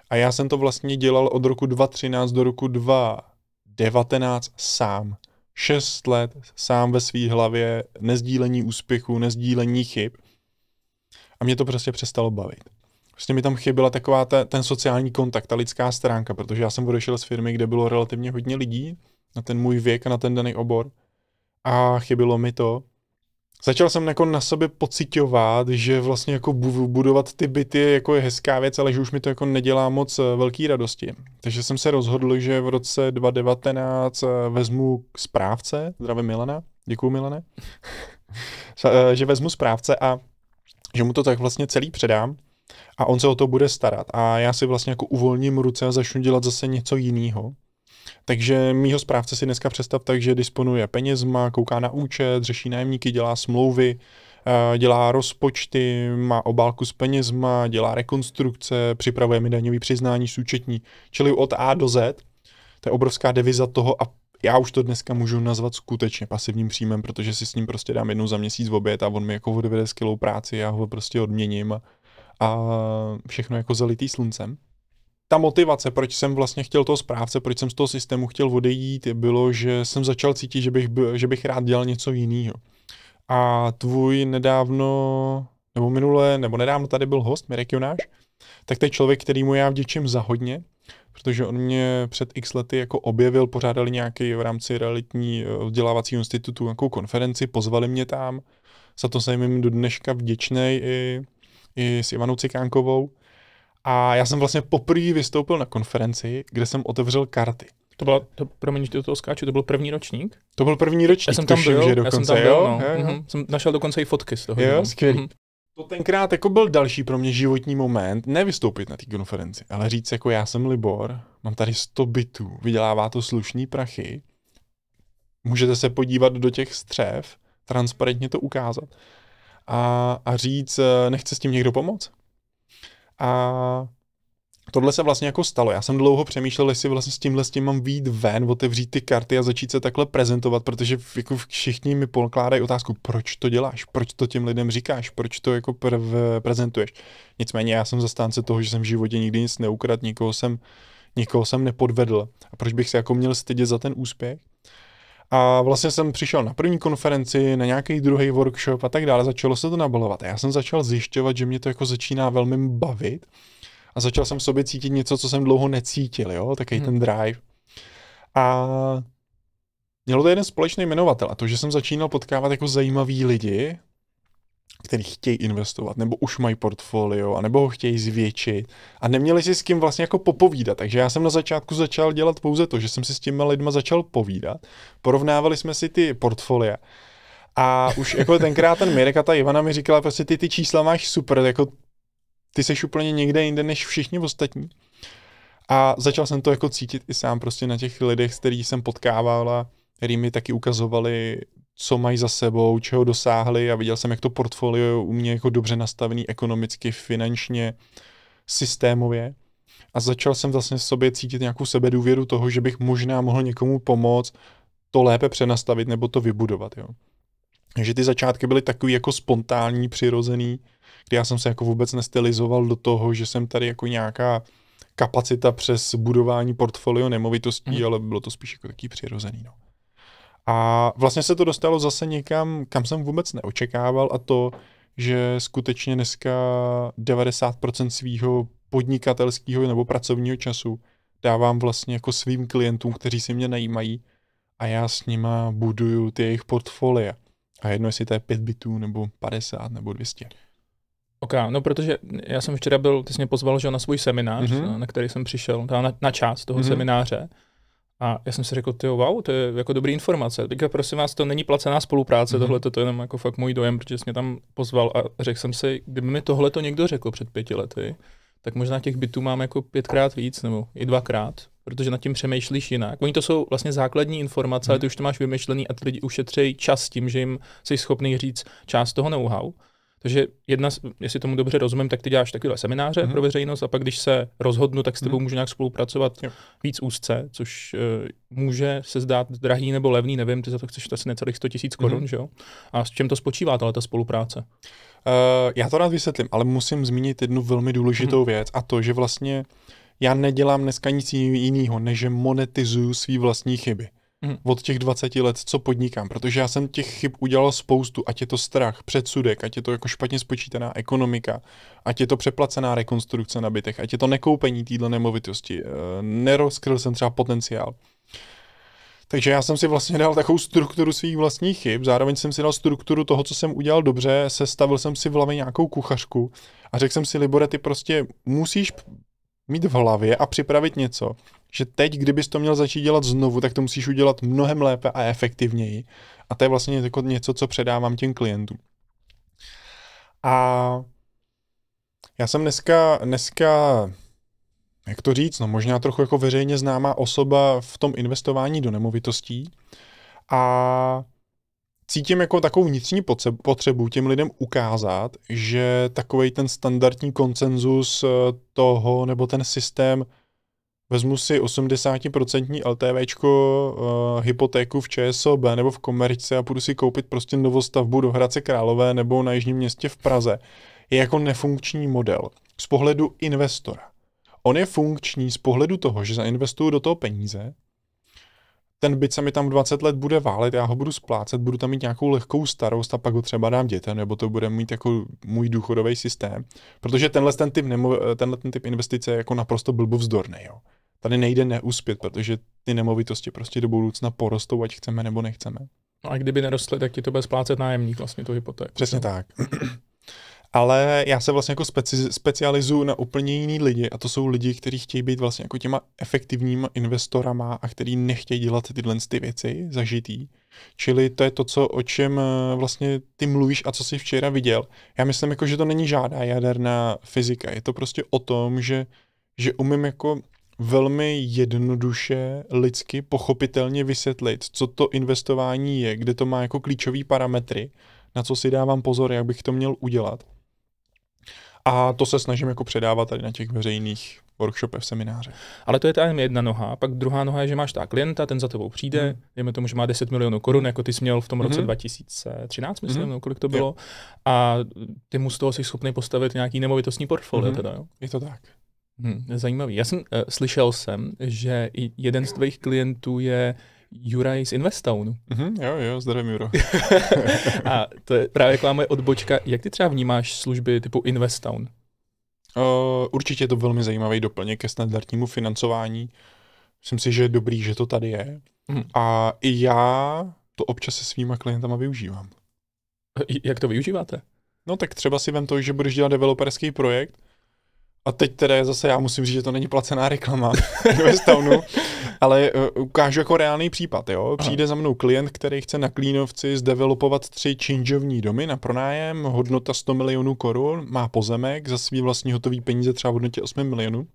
A já jsem to vlastně dělal od roku dva tisíce třináct do roku dva tisíce devatenáct sám. Šest let sám ve svý hlavě, nezdílení úspěchu, nezdílení chyb. A mě to prostě přestalo bavit. Vlastně mi tam chyběla taková ta, ten sociální kontakt, ta lidská stránka, protože já jsem odešel z firmy, kde bylo relativně hodně lidí na ten můj věk a na ten daný obor. A chybilo mi to. Začal jsem jako na sobě pociťovat, že vlastně jako budovat ty byty jako je hezká věc, ale že už mi to jako nedělá moc velký radosti. Takže jsem se rozhodl, že v roce dva tisíce devatenáct vezmu správce, zdravím Milana, děkuju Milane, že vezmu správce a že mu to tak vlastně celý předám a on se o to bude starat. A já si vlastně jako uvolním ruce a začnu dělat zase něco jiného. Takže mýho správce si dneska představ tak, že disponuje penězma, kouká na účet, řeší nájemníky, dělá smlouvy, dělá rozpočty, má obálku s penězma, dělá rekonstrukce, připravuje mi daňový přiznání s účetní. Čili od A do Z, to je obrovská deviza toho a já už to dneska můžu nazvat skutečně pasivním příjmem, protože si s ním prostě dám jednou za měsíc oběd a on mi jako odvede skvělou práci, já ho prostě odměním a, a všechno jako zalitý sluncem. Ta motivace, proč jsem vlastně chtěl toho správce, proč jsem z toho systému chtěl odejít, bylo, že jsem začal cítit, že bych, že bych rád dělal něco jiného. A tvůj nedávno, nebo minule, nebo nedávno tady byl host, Mirek Junáš, tak to je člověk, kterýmu já vděčím za hodně, protože on mě před x lety jako objevil, pořádali nějaký v rámci realitní vzdělávacího institutu nějakou konferenci, pozvali mě tam, za to jsem jim do dneška vděčnej i, i s Ivanou Cikánkovou. A já jsem vlastně poprvé vystoupil na konferenci, kde jsem otevřel karty. To bylo, to, promiň, že do toho skáču, to byl první ročník? To byl první ročník, já jsem tam tuším, byl, že dokonce, já jsem tam byl, jo? No. Jo, jo. Mhm. Jsem našel dokonce i fotky z toho. Jo, skvělý. Mhm. To tenkrát jako byl další pro mě životní moment, nevystoupit na té konferenci, ale říct jako já jsem Libor, mám tady sto bytů, vydělává to slušný prachy, můžete se podívat do těch střev, transparentně to ukázat a, a říct, nechce s tím někdo pomoct? A tohle se vlastně jako stalo. Já jsem dlouho přemýšlel, jestli vlastně s tímhle s tím mám vyjít ven, otevřít ty karty a začít se takhle prezentovat, protože jako všichni mi pokládají otázku, proč to děláš, proč to těm lidem říkáš, proč to jako pre- prezentuješ. Nicméně já jsem zastánce toho, že jsem v životě nikdy nic neukradl, nikoho jsem, nikoho jsem nepodvedl. A proč bych se jako měl stydět za ten úspěch? A vlastně jsem přišel na první konferenci, na nějaký druhý workshop a tak dále, začalo se to nabalovat. Já jsem začal zjišťovat, že mě to jako začíná velmi bavit a začal jsem v sobě cítit něco, co jsem dlouho necítil, jo, takový hmm. ten drive. A mělo to jeden společný jmenovatel a to, že jsem začínal potkávat jako zajímavý lidi, kteří chtějí investovat, nebo už mají portfolio, anebo ho chtějí zvětšit a neměli si s kým vlastně jako popovídat. Takže já jsem na začátku začal dělat pouze to, že jsem si s těmi lidma začal povídat, porovnávali jsme si ty portfolia a už jako tenkrát ten Mirek a ta Ivana mi říkala, prostě ty, ty čísla máš super, jako ty seš úplně někde jinde než všichni ostatní. A začal jsem to jako cítit i sám prostě na těch lidech, s kterými jsem potkával a který mi taky ukazovali, co mají za sebou, čeho dosáhli a viděl jsem, jak to portfolio je u mě jako dobře nastavený ekonomicky, finančně, systémově. A začal jsem vlastně v sobě cítit nějakou sebedůvěru toho, že bych možná mohl někomu pomoct to lépe přenastavit nebo to vybudovat. Jo. Takže ty začátky byly takový jako spontánní, přirozený, kdy já jsem se jako vůbec nestylizoval do toho, že jsem tady jako nějaká kapacita přes budování portfolio nemovitostí, mm. ale bylo to spíš jako takový přirozený. No. A vlastně se to dostalo zase někam, kam jsem vůbec neočekával a to, že skutečně dneska devadesát procent svýho podnikatelského nebo pracovního času dávám vlastně jako svým klientům, kteří si mě najímají, a já s nima buduju ty jejich portfolia. A jedno, jestli to je pět bitů, nebo padesát, nebo dvě stě. OK, no protože já jsem včera byl, ty jsi mě pozval, že na svůj seminář, mm-hmm. na který jsem přišel, na, na část toho mm-hmm. semináře. A já jsem si řekl, tyjo, wow, to je jako dobrý informace. Teďka prosím vás, to není placená spolupráce, mm-hmm. tohle to je jenom jako fakt můj dojem, protože jsi mě tam pozval a řekl jsem si, kdyby mi tohle to někdo řekl před pěti lety, tak možná těch bitů mám jako pětkrát víc nebo i dvakrát, protože nad tím přemýšlíš jinak. Oni to jsou vlastně základní informace, mm-hmm. ale ty už to máš vymyšlený a ty lidi ušetřejí čas tím, že jim jsi schopný říct část toho know-how. Takže jedna, jestli tomu dobře rozumím, tak ty děláš takové semináře mm-hmm. pro veřejnost a pak, když se rozhodnu, tak s tebou mm-hmm. můžu nějak spolupracovat jo. víc úzce, což uh, může se zdát drahý nebo levný, nevím, ty za to chceš asi necelých sto tisíc korun, mm-hmm. že jo? A s čím to spočívá, tahle ta spolupráce? Uh, já to rád vysvětlím, ale musím zmínit jednu velmi důležitou mm-hmm. věc, a to, že vlastně já nedělám dneska nic jiného, než monetizuju svý vlastní chyby. Hmm. Od těch dvaceti let, co podnikám, protože já jsem těch chyb udělal spoustu, ať je to strach, předsudek, ať je to jako špatně spočítaná ekonomika, ať je to přeplacená rekonstrukce na bytech, ať je to nekoupení této nemovitosti, nerozkryl jsem třeba potenciál. Takže já jsem si vlastně dal takovou strukturu svých vlastních chyb, zároveň jsem si dal strukturu toho, co jsem udělal dobře, sestavil jsem si v hlavě nějakou kuchařku a řekl jsem si, Libore, ty prostě musíš mít v hlavě a připravit něco, že teď, kdybys to měl začít dělat znovu, tak to musíš udělat mnohem lépe a efektivněji. A to je vlastně jako něco, co předávám těm klientům. A já jsem dneska, dneska jak to říct, no možná trochu jako veřejně známá osoba v tom investování do nemovitostí a cítím jako takovou vnitřní potřebu těm lidem ukázat, že takovej ten standardní konsenzus toho, nebo ten systém, vezmu si osmdesát procent LTVčko, uh, hypotéku v ČSOB nebo v Komerčce a půjdu si koupit prostě novostavbu do Hradce Králové nebo na Jižním Městě v Praze, je jako nefunkční model z pohledu investora. On je funkční z pohledu toho, že zainvestuju do toho peníze, ten byt se mi tam dvacet let bude válet, já ho budu splácet, budu tam mít nějakou lehkou starost a pak ho třeba dám dětem, nebo to bude mít jako můj důchodový systém. Protože tenhle ten typ, nemo- tenhle ten typ investice je jako naprosto blbovzdorný, jo. Tady nejde neuspět, protože ty nemovitosti prostě do budoucna porostou, ať chceme nebo nechceme. No a kdyby nerostly, tak ti to bude splácet nájemník vlastně tu hypotéku. Přesně tak. Ale já se vlastně jako speci- specializuju na úplně jiný lidi a to jsou lidi, kteří chtějí být vlastně jako těma efektivníma investorama a kteří nechtějí dělat tyhle ty věci zažitý. Čili to je to, co, o čem vlastně ty mluvíš a co jsi včera viděl. Já myslím, jako, že to není žádná jaderná fyzika. Je to prostě o tom, že, že umím jako velmi jednoduše lidsky pochopitelně vysvětlit, co to investování je, kde to má jako klíčové parametry, na co si dávám pozor, jak bych to měl udělat. A to se snažím jako předávat tady na těch veřejných workshopech, seminářech. Ale to je tam jedna noha, pak druhá noha je, že máš tak klienta, ten za tebou přijde, hmm. dejme tomu, že má deset milionů korun, jako ty jsi měl v tom roce hmm. dva tisíce třináct, myslím, hmm. no, kolik to bylo, jo. A ty mu z toho jsi schopný postavit nějaký nemovitostní portfolio. Hmm. Teda, jo? Je to tak. Hmm, zajímavý. Já jsem uh, slyšel jsem, že i jeden z tvých klientů je Juraj z Investownu. Mm-hmm, jo, jo, zdravím, Juro. A to je právě taková moje odbočka. Jak ty třeba vnímáš služby typu Investown? Uh, určitě je to velmi zajímavý doplněk ke standardnímu financování. Myslím si, že je dobrý, že to tady je. Mm. A i já to občas se svýma klientama využívám. Jak to využíváte? No tak třeba si vem to, že budeš dělat developerský projekt. A teď teda zase já musím říct, že to není placená reklama Investownu, ale uh, ukážu jako reálný případ. Jo? Přijde Aha. za mnou klient, který chce na Klínovci zdevelopovat tři činžovní domy na pronájem, hodnota sto milionů korun, má pozemek, za svý vlastní hotový peníze třeba v hodnotě osm milionů,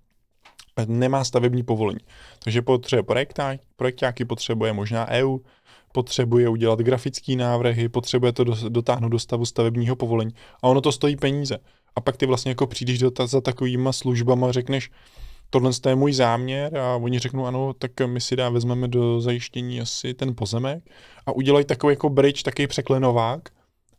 nemá stavební povolení. Takže potřebuje projekták, projektáky, potřebuje možná E U, potřebuje udělat grafické návrhy, potřebuje to do, dotáhnout do stavu stavebního povolení a ono to stojí peníze. A pak ty vlastně jako přijdeš do ta, za takovýma službama a řekneš, tohle je můj záměr a oni řeknou ano, tak my si dá, vezmeme do zajištění asi ten pozemek a udělají takový jako bridge, takový překlenovák,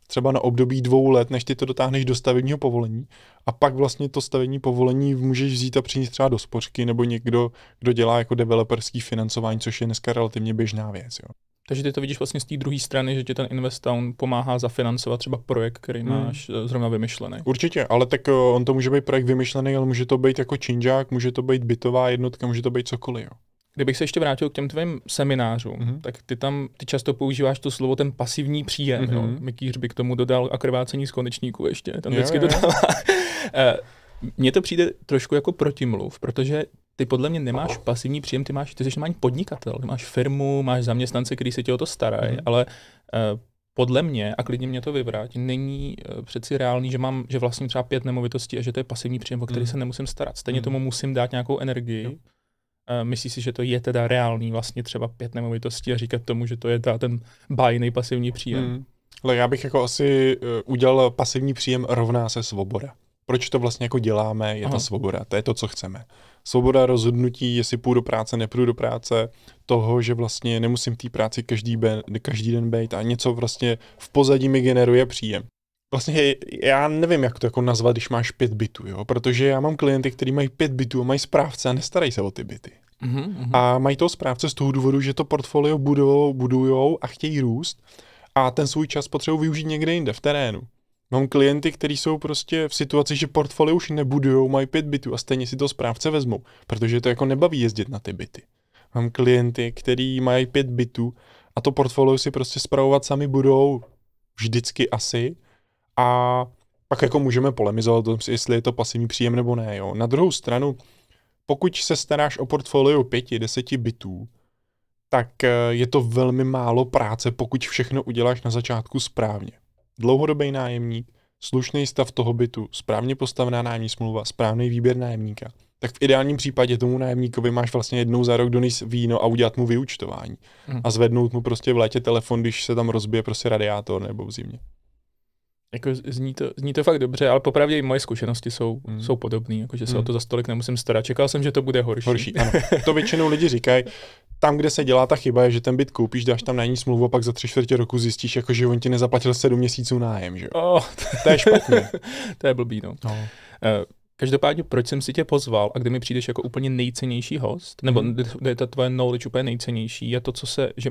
třeba na období dvou let, než ty to dotáhneš do stavebního povolení a pak vlastně to stavební povolení můžeš vzít a přinést třeba do spořky nebo někdo, kdo dělá jako developerský financování, což je dneska relativně běžná věc. Jo. Takže ty to vidíš vlastně z té druhé strany, že ti ten Investown pomáhá zafinancovat třeba projekt, který hmm. máš zrovna vymyšlený. Určitě, ale tak on to může být projekt vymyšlený, ale může to být jako činžák, může to být bytová jednotka, může to být cokoliv. Jo. Kdybych se ještě vrátil k těm tvým seminářům, hmm. tak ty tam ty často používáš to slovo ten pasivní příjem. Hmm. Jo. Mikýř by k tomu dodal a krvácení z konečníku ještě, tam vždycky to dává. Mně to přijde trošku jako protimluv, protože ty podle mě nemáš pasivní příjem, ty máš, ty jsi normální podnikatel, ty máš firmu, máš zaměstnance, kteří se tě o to starají, mm. ale uh, podle mě, a klidně mě to vyvrať, není uh, přeci reálný, že mám, že vlastním třeba pět nemovitostí a že to je pasivní příjem, o který mm. se nemusím starat. Stejně mm. tomu musím dát nějakou energii. Uh, myslíš si, že to je teda reálný vlastně třeba pět nemovitostí a říkat tomu, že to je teda ten bájný pasivní příjem? Mm. Ale já bych jako asi uh, udělal pasivní příjem rovná se svoboda. Proč to vlastně jako děláme, je Aha. ta svoboda, to je to, co chceme. Svoboda rozhodnutí, jestli půjdu do práce, nepůjdu do práce, toho, že vlastně nemusím v té práci každý, ben, každý den být a něco vlastně v pozadí mi generuje příjem. Vlastně já nevím, jak to jako nazvat, když máš pět bytů, jo? Protože já mám klienty, kteří mají pět bytů a mají správce a nestarají se o ty byty. Uhum, uhum. A mají toho správce z toho důvodu, že to portfolio budujou a chtějí růst a ten svůj čas potřebují využít někde jinde, v terénu. Mám klienty, kteří jsou prostě v situaci, že portfolio už nebudujou, mají pět bytů a stejně si to správce vezmou, protože to jako nebaví jezdit na ty byty. Mám klienty, kteří mají pět bytů a to portfolio si prostě spravovat sami budou vždycky asi a pak jako můžeme polemizovat, jestli je to pasivní příjem nebo ne. Jo. Na druhou stranu, pokud se staráš o portfolio pěti, deseti bytů, tak je to velmi málo práce, pokud všechno uděláš na začátku správně. Dlouhodobý nájemník, slušný stav toho bytu, správně postavená nájemní smlouva, správný výběr nájemníka. Tak v ideálním případě tomu nájemníkovi máš vlastně jednou za rok donést víno a udělat mu vyúčtování. Hmm. A zvednout mu prostě v létě telefon, když se tam rozbije prostě radiátor nebo v zimě. Jako zní to, zní to fakt dobře, ale popravdě i moje zkušenosti jsou, hmm. jsou podobné, jakože se hmm. o to za stolik nemusím starat. Čekal jsem, že to bude horší. Horší, ano. To většinou lidi říkají. Tam, kde se dělá ta chyba, je, že ten byt koupíš, dáš tam nájemní smlouvu a pak za tři čtvrtě roku zjistíš, jako, že on ti nezaplatil sedm měsíců nájem. Že? Oh. To je špatně. To je blbý, no. Oh. Každopádně, proč jsem si tě pozval a kdy mi přijdeš jako úplně nejcennější host, nebo hmm. kde je ta tvoje knowledge úplně nejcennější, je to, co se, že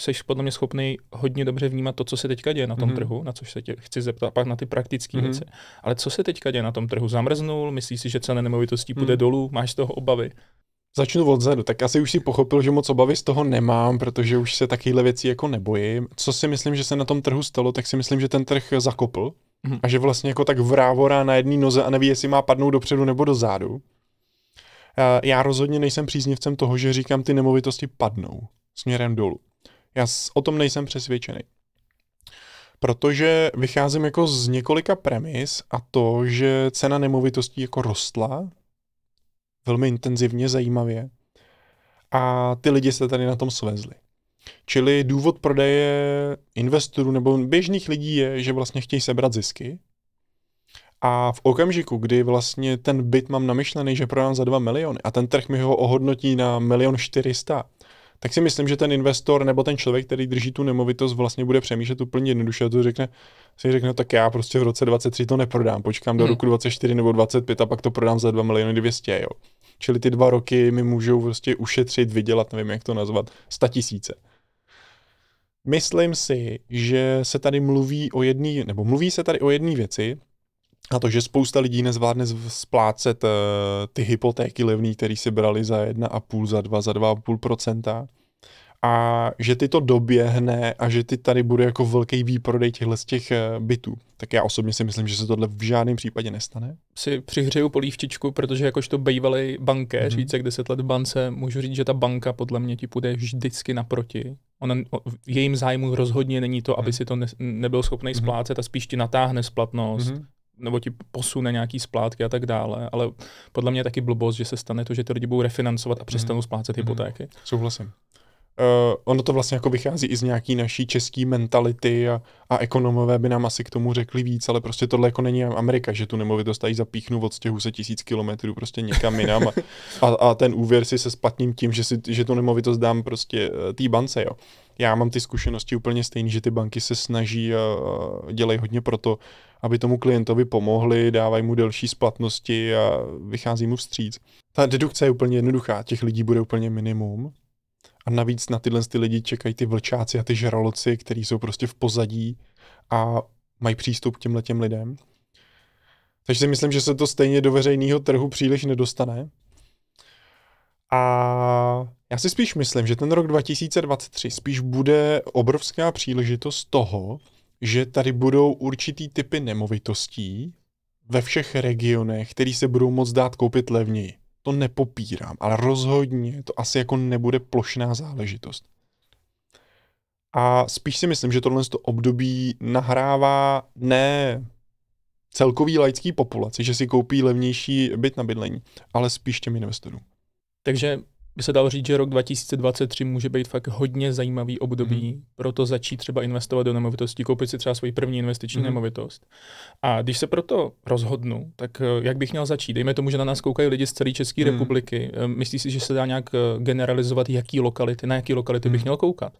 jsi podle mě schopný hodně dobře vnímat to, co se teďka děje na tom hmm. trhu, na což se tě chci zeptat, pak na ty praktické hmm. věci. Ale co se teďka děje na tom trhu? Zamrznul, myslíš si, že cena nemovitostí půjde hmm. dolů, máš z toho obavy? Začnu odzadu, tak asi už si pochopil, že moc obavy z toho nemám, protože už se takovýhle věcí jako nebojím. Co si myslím, že se na tom trhu stalo, tak si myslím, že ten trh zakopl hmm. a že vlastně jako tak vrávorá na jedné noze a neví, jestli má padnout dopředu nebo dozadu. Já rozhodně nejsem příznivcem toho, že říkám, ty nemovitosti padnou směrem dolů. Já o tom nejsem přesvědčený. Protože vycházím jako z několika premis a to, že cena nemovitostí jako rostla, velmi intenzivně, zajímavě. A ty lidi se tady na tom svezli. Čili důvod prodeje investorů nebo běžných lidí je, že vlastně chtějí sebrat zisky. A v okamžiku, kdy vlastně ten byt mám namyšlený, že prodám za dva miliony a ten trh mi ho ohodnotí na milion čtyři sta, tak si myslím, že ten investor nebo ten člověk, který drží tu nemovitost, vlastně bude přemýšlet úplně jednoduše a to řekne, si řekne, tak já prostě v roce dvacet tři to neprodám, počkám do mm. roku dvacet čtyři nebo dvacet pět a pak to prodám za dva miliony dvě stě, jo. Čili ty dva roky mi můžou prostě ušetřit, vydělat, nevím, jak to nazvat, sta tisíce. Myslím si, že se tady mluví o jedné, nebo mluví se tady o jedné věci, a to, že spousta lidí nezvládne splácet uh, ty hypotéky levné, které si brali za jedna celá pět, za dva, za dva celá pět procenta. A že ty to doběhne a že ty tady bude jako velký výprodej těchto z těch uh, bytů. Tak já osobně si myslím, že se tohle v žádném případě nestane. Si přihřeju polívčičku, protože jakožto bývalý bankéř, mm-hmm. více jak deset let v bance, můžu říct, že ta banka podle mě ti půjde vždycky naproti. Ona, o, v jejím zájmu rozhodně není to, aby mm-hmm. si to ne, nebyl schopný mm-hmm. splácet a spíš ti natáhne splatnost. Mm-hmm. nebo ti posune nějaký splátky a tak dále, ale podle mě je taky blbost, že se stane to, že ty lidi budou refinancovat a přestanou splácet mm. hypotéky. Souhlasím. Uh, ono to vlastně jako vychází i z nějaký naší české mentality a, a ekonomové by nám asi k tomu řekli víc, ale prostě tohle jako není Amerika, že tu nemovitost tady zapíchnu od stěhu se tisíc kilometrů prostě někam jinam a, a, a ten úvěr si se splatním tím, že, si, že tu nemovitost dám prostě té bance, jo. Já mám ty zkušenosti úplně stejný, že ty banky se snaží a dělají hodně proto, aby tomu klientovi pomohli, dávají mu delší splatnosti a vychází mu vstříc. Ta dedukce je úplně jednoduchá, těch lidí bude úplně minimum. A navíc na tyhle ty lidi čekají ty vlčáci a ty žraloci, kteří jsou prostě v pozadí a mají přístup k těmhle těm lidem. Takže si myslím, že se to stejně do veřejného trhu příliš nedostane. A já si spíš myslím, že ten rok dva tisíce dvacet tři spíš bude obrovská příležitost toho, že tady budou určitý typy nemovitostí ve všech regionech, které se budou moct dát koupit levněji. To nepopírám, ale rozhodně to asi jako nebude plošná záležitost. A spíš si myslím, že tohle období nahrává ne celkový laický populaci, že si koupí levnější byt na bydlení, ale spíš těm investorům. Takže by se dalo říct, že rok dva tisíce dvacet tři může být fakt hodně zajímavý období, mm. proto začít třeba investovat do nemovitostí, koupit si třeba svoji první investiční mm. nemovitost. A když se proto rozhodnu, tak jak bych měl začít? Dejme tomu, že na nás koukají lidi z celé České mm. republiky. Myslíš si, že se dá nějak generalizovat, jaký lokality, na jaký lokality mm. bych měl koukat?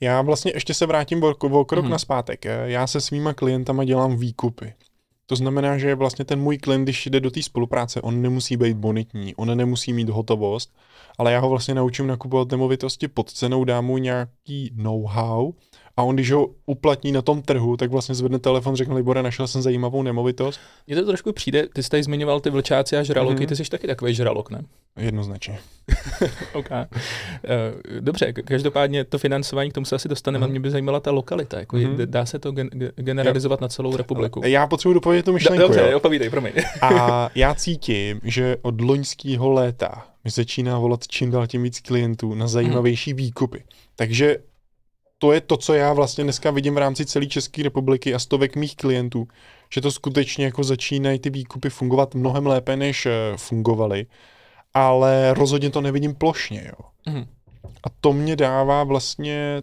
Já vlastně ještě se vrátím o krok mm. naspátek. Já se svýma klientama dělám výkupy. To znamená, že vlastně ten můj klient, když jde do té spolupráce, on nemusí být bonitní, on nemusí mít hotovost, ale já ho vlastně naučím nakupovat nemovitosti pod cenou, dám mu nějaký know-how a on, když ho uplatní na tom trhu, tak vlastně zvedne telefon, řekne: Libore, našel jsem zajímavou nemovitost. Mně to trošku přijde, ty jsi tady zmiňoval ty vlčáci a žraloky, mm-hmm. ty jsi taky takový žralok, ne? Jednoznačně. Okay. Dobře, každopádně to financování, k tomu se asi dostaneme, mm-hmm. mě by zajímala ta lokalita, jako mm-hmm. je, dá se to gen- generalizovat já, na celou republiku? Já potřebuji dopovědět tu myšlenku. Do, dobře, jo, povídej, promiň. A já cítím, že od loňského léta mi začíná volat čím dál tím víc klientů na zajímavější mm-hmm. výkupy. Takže to je to, co já vlastně dneska vidím v rámci celé České republiky a stovek mých klientů, že to skutečně jako začínají ty výkupy fungovat mnohem lépe, než fungovaly, ale rozhodně to nevidím plošně. Jo. Mm. A to mě dává vlastně,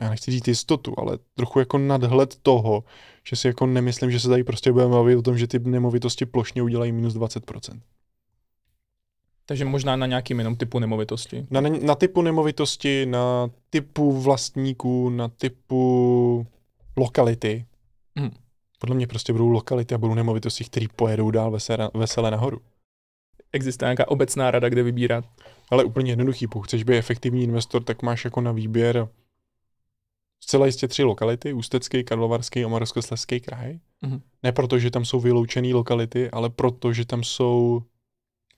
já nechci říct jistotu, ale trochu jako nadhled toho, že si jako nemyslím, že se tady prostě budeme bavit o tom, že ty nemovitosti plošně udělají minus dvacet procent. Takže možná na nějakým jenom typu nemovitosti. Na, na typu nemovitosti, na typu vlastníků, na typu lokality. Mm. Podle mě prostě budou lokality a budou nemovitosti, které pojedou dál vesele, vesele nahoru. Existuje nějaká obecná rada, kde vybírat? Ale úplně jednoduchý. Pokud chceš být efektivní investor, tak máš jako na výběr zcela jistě tři lokality. Ústecký, Karlovarský a Moravskoslezský kraj. Mm. Ne proto, že tam jsou vyloučené lokality, ale proto, že tam jsou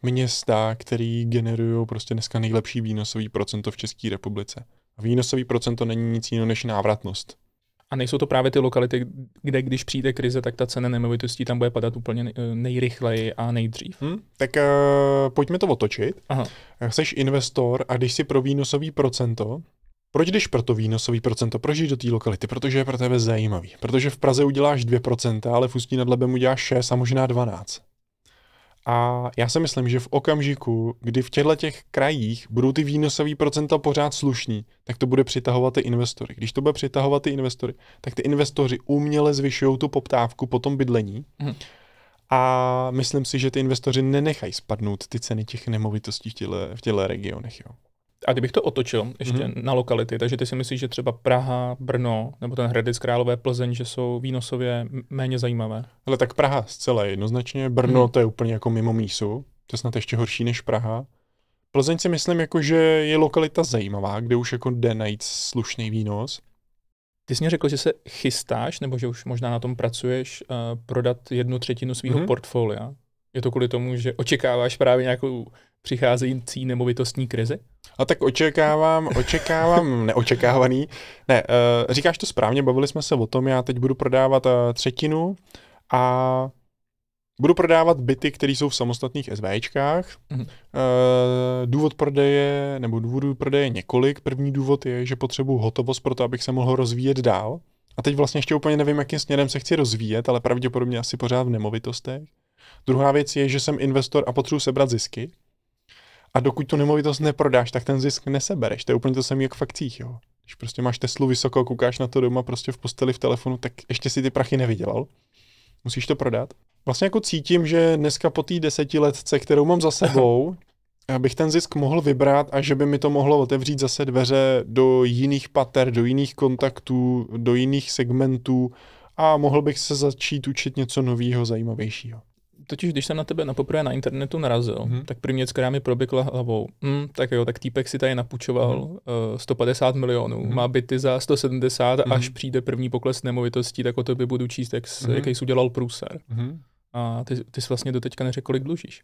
města, které generují prostě dneska nejlepší výnosový procento v České republice. A výnosový procento není nic jiného než návratnost. A nejsou to právě ty lokality, kde když přijde krize, tak ta cena nemovitostí tam bude padat úplně nejrychleji a nejdřív. Hmm, tak uh, pojďme to otočit. Aha. Jseš investor a když si pro výnosový procento, proč jdeš pro to výnosový procento? Proč jdeš do té lokality? Protože je pro tebe zajímavý. Protože v Praze uděláš dvě procenta, ale v Ústí nad Labem uděláš šest a možná dvanáct. A já si myslím, že v okamžiku, kdy v těchto těch krajích budou ty výnosový procenta pořád slušný, tak to bude přitahovat ty investory. Když to bude přitahovat ty investory, tak ty investoři uměle zvyšují tu poptávku po tom bydlení. Hmm. A myslím si, že ty investoři nenechají spadnout ty ceny těch nemovitostí v těchto regionech. Jo. A kdybych to otočil ještě hmm. na lokality, takže ty si myslíš, že třeba Praha, Brno nebo ten Hradec Králové, Plzeň, že jsou výnosově méně zajímavé? Ale tak Praha zcela jednoznačně, Brno hmm. to je úplně jako mimo mísu, to je snad ještě horší než Praha. Plzeň si myslím, jako, že je lokalita zajímavá, kde už jako jde najít slušný výnos. Ty jsi mi řekl, že se chystáš, nebo že už možná na tom pracuješ, uh, prodat jednu třetinu svého hmm. portfolia. Je to kvůli tomu, že očekáváš právě nějakou přicházející nemovitostní krizi? A tak očekávám, očekávám, neočekávaný. Ne, uh, říkáš to správně, bavili jsme se o tom, já teď budu prodávat uh, třetinu a budu prodávat byty, které jsou v samostatných SVčkách. Mm-hmm. Uh, důvod prodeje, nebo důvodů prodeje několik. První důvod je, že potřebuji hotovost pro to, abych se mohl rozvíjet dál. A teď vlastně ještě úplně nevím, jakým směrem se chci rozvíjet, ale pravděpodobně asi pořád v nemovitostech. Druhá věc je, že jsem investor a potřebuji sebrat zisky. A dokud tu nemovitost neprodáš, tak ten zisk nesebereš. To je úplně to samé jak v akcích. Jo. Když prostě máš Teslu vysoko, koukáš na to doma prostě v posteli, v telefonu, tak ještě si ty prachy nevydělal. Musíš to prodat. Vlastně jako cítím, že dneska po té desetiletce, kterou mám za sebou, bych ten zisk mohl vybrat a že by mi to mohlo otevřít zase dveře do jiných pater, do jiných kontaktů, do jiných segmentů a mohl bych se začít učit něco nového, zajímavějšího. totiž když jsem na tebe napoprvé na internetu narazil, hmm. tak první věc, která mi proběkla hlavou, hmm, tak jo, tak týpek si tady napůjčoval hmm. uh, sto padesát milionů, hmm. má byty za sto sedmdesát hmm. až přijde první pokles nemovitostí, tak o tobě budu číst, jak jsi, hmm. jaký jsi udělal průser. Hmm. A ty, ty jsi vlastně doteďka neřekl, kolik dlužíš.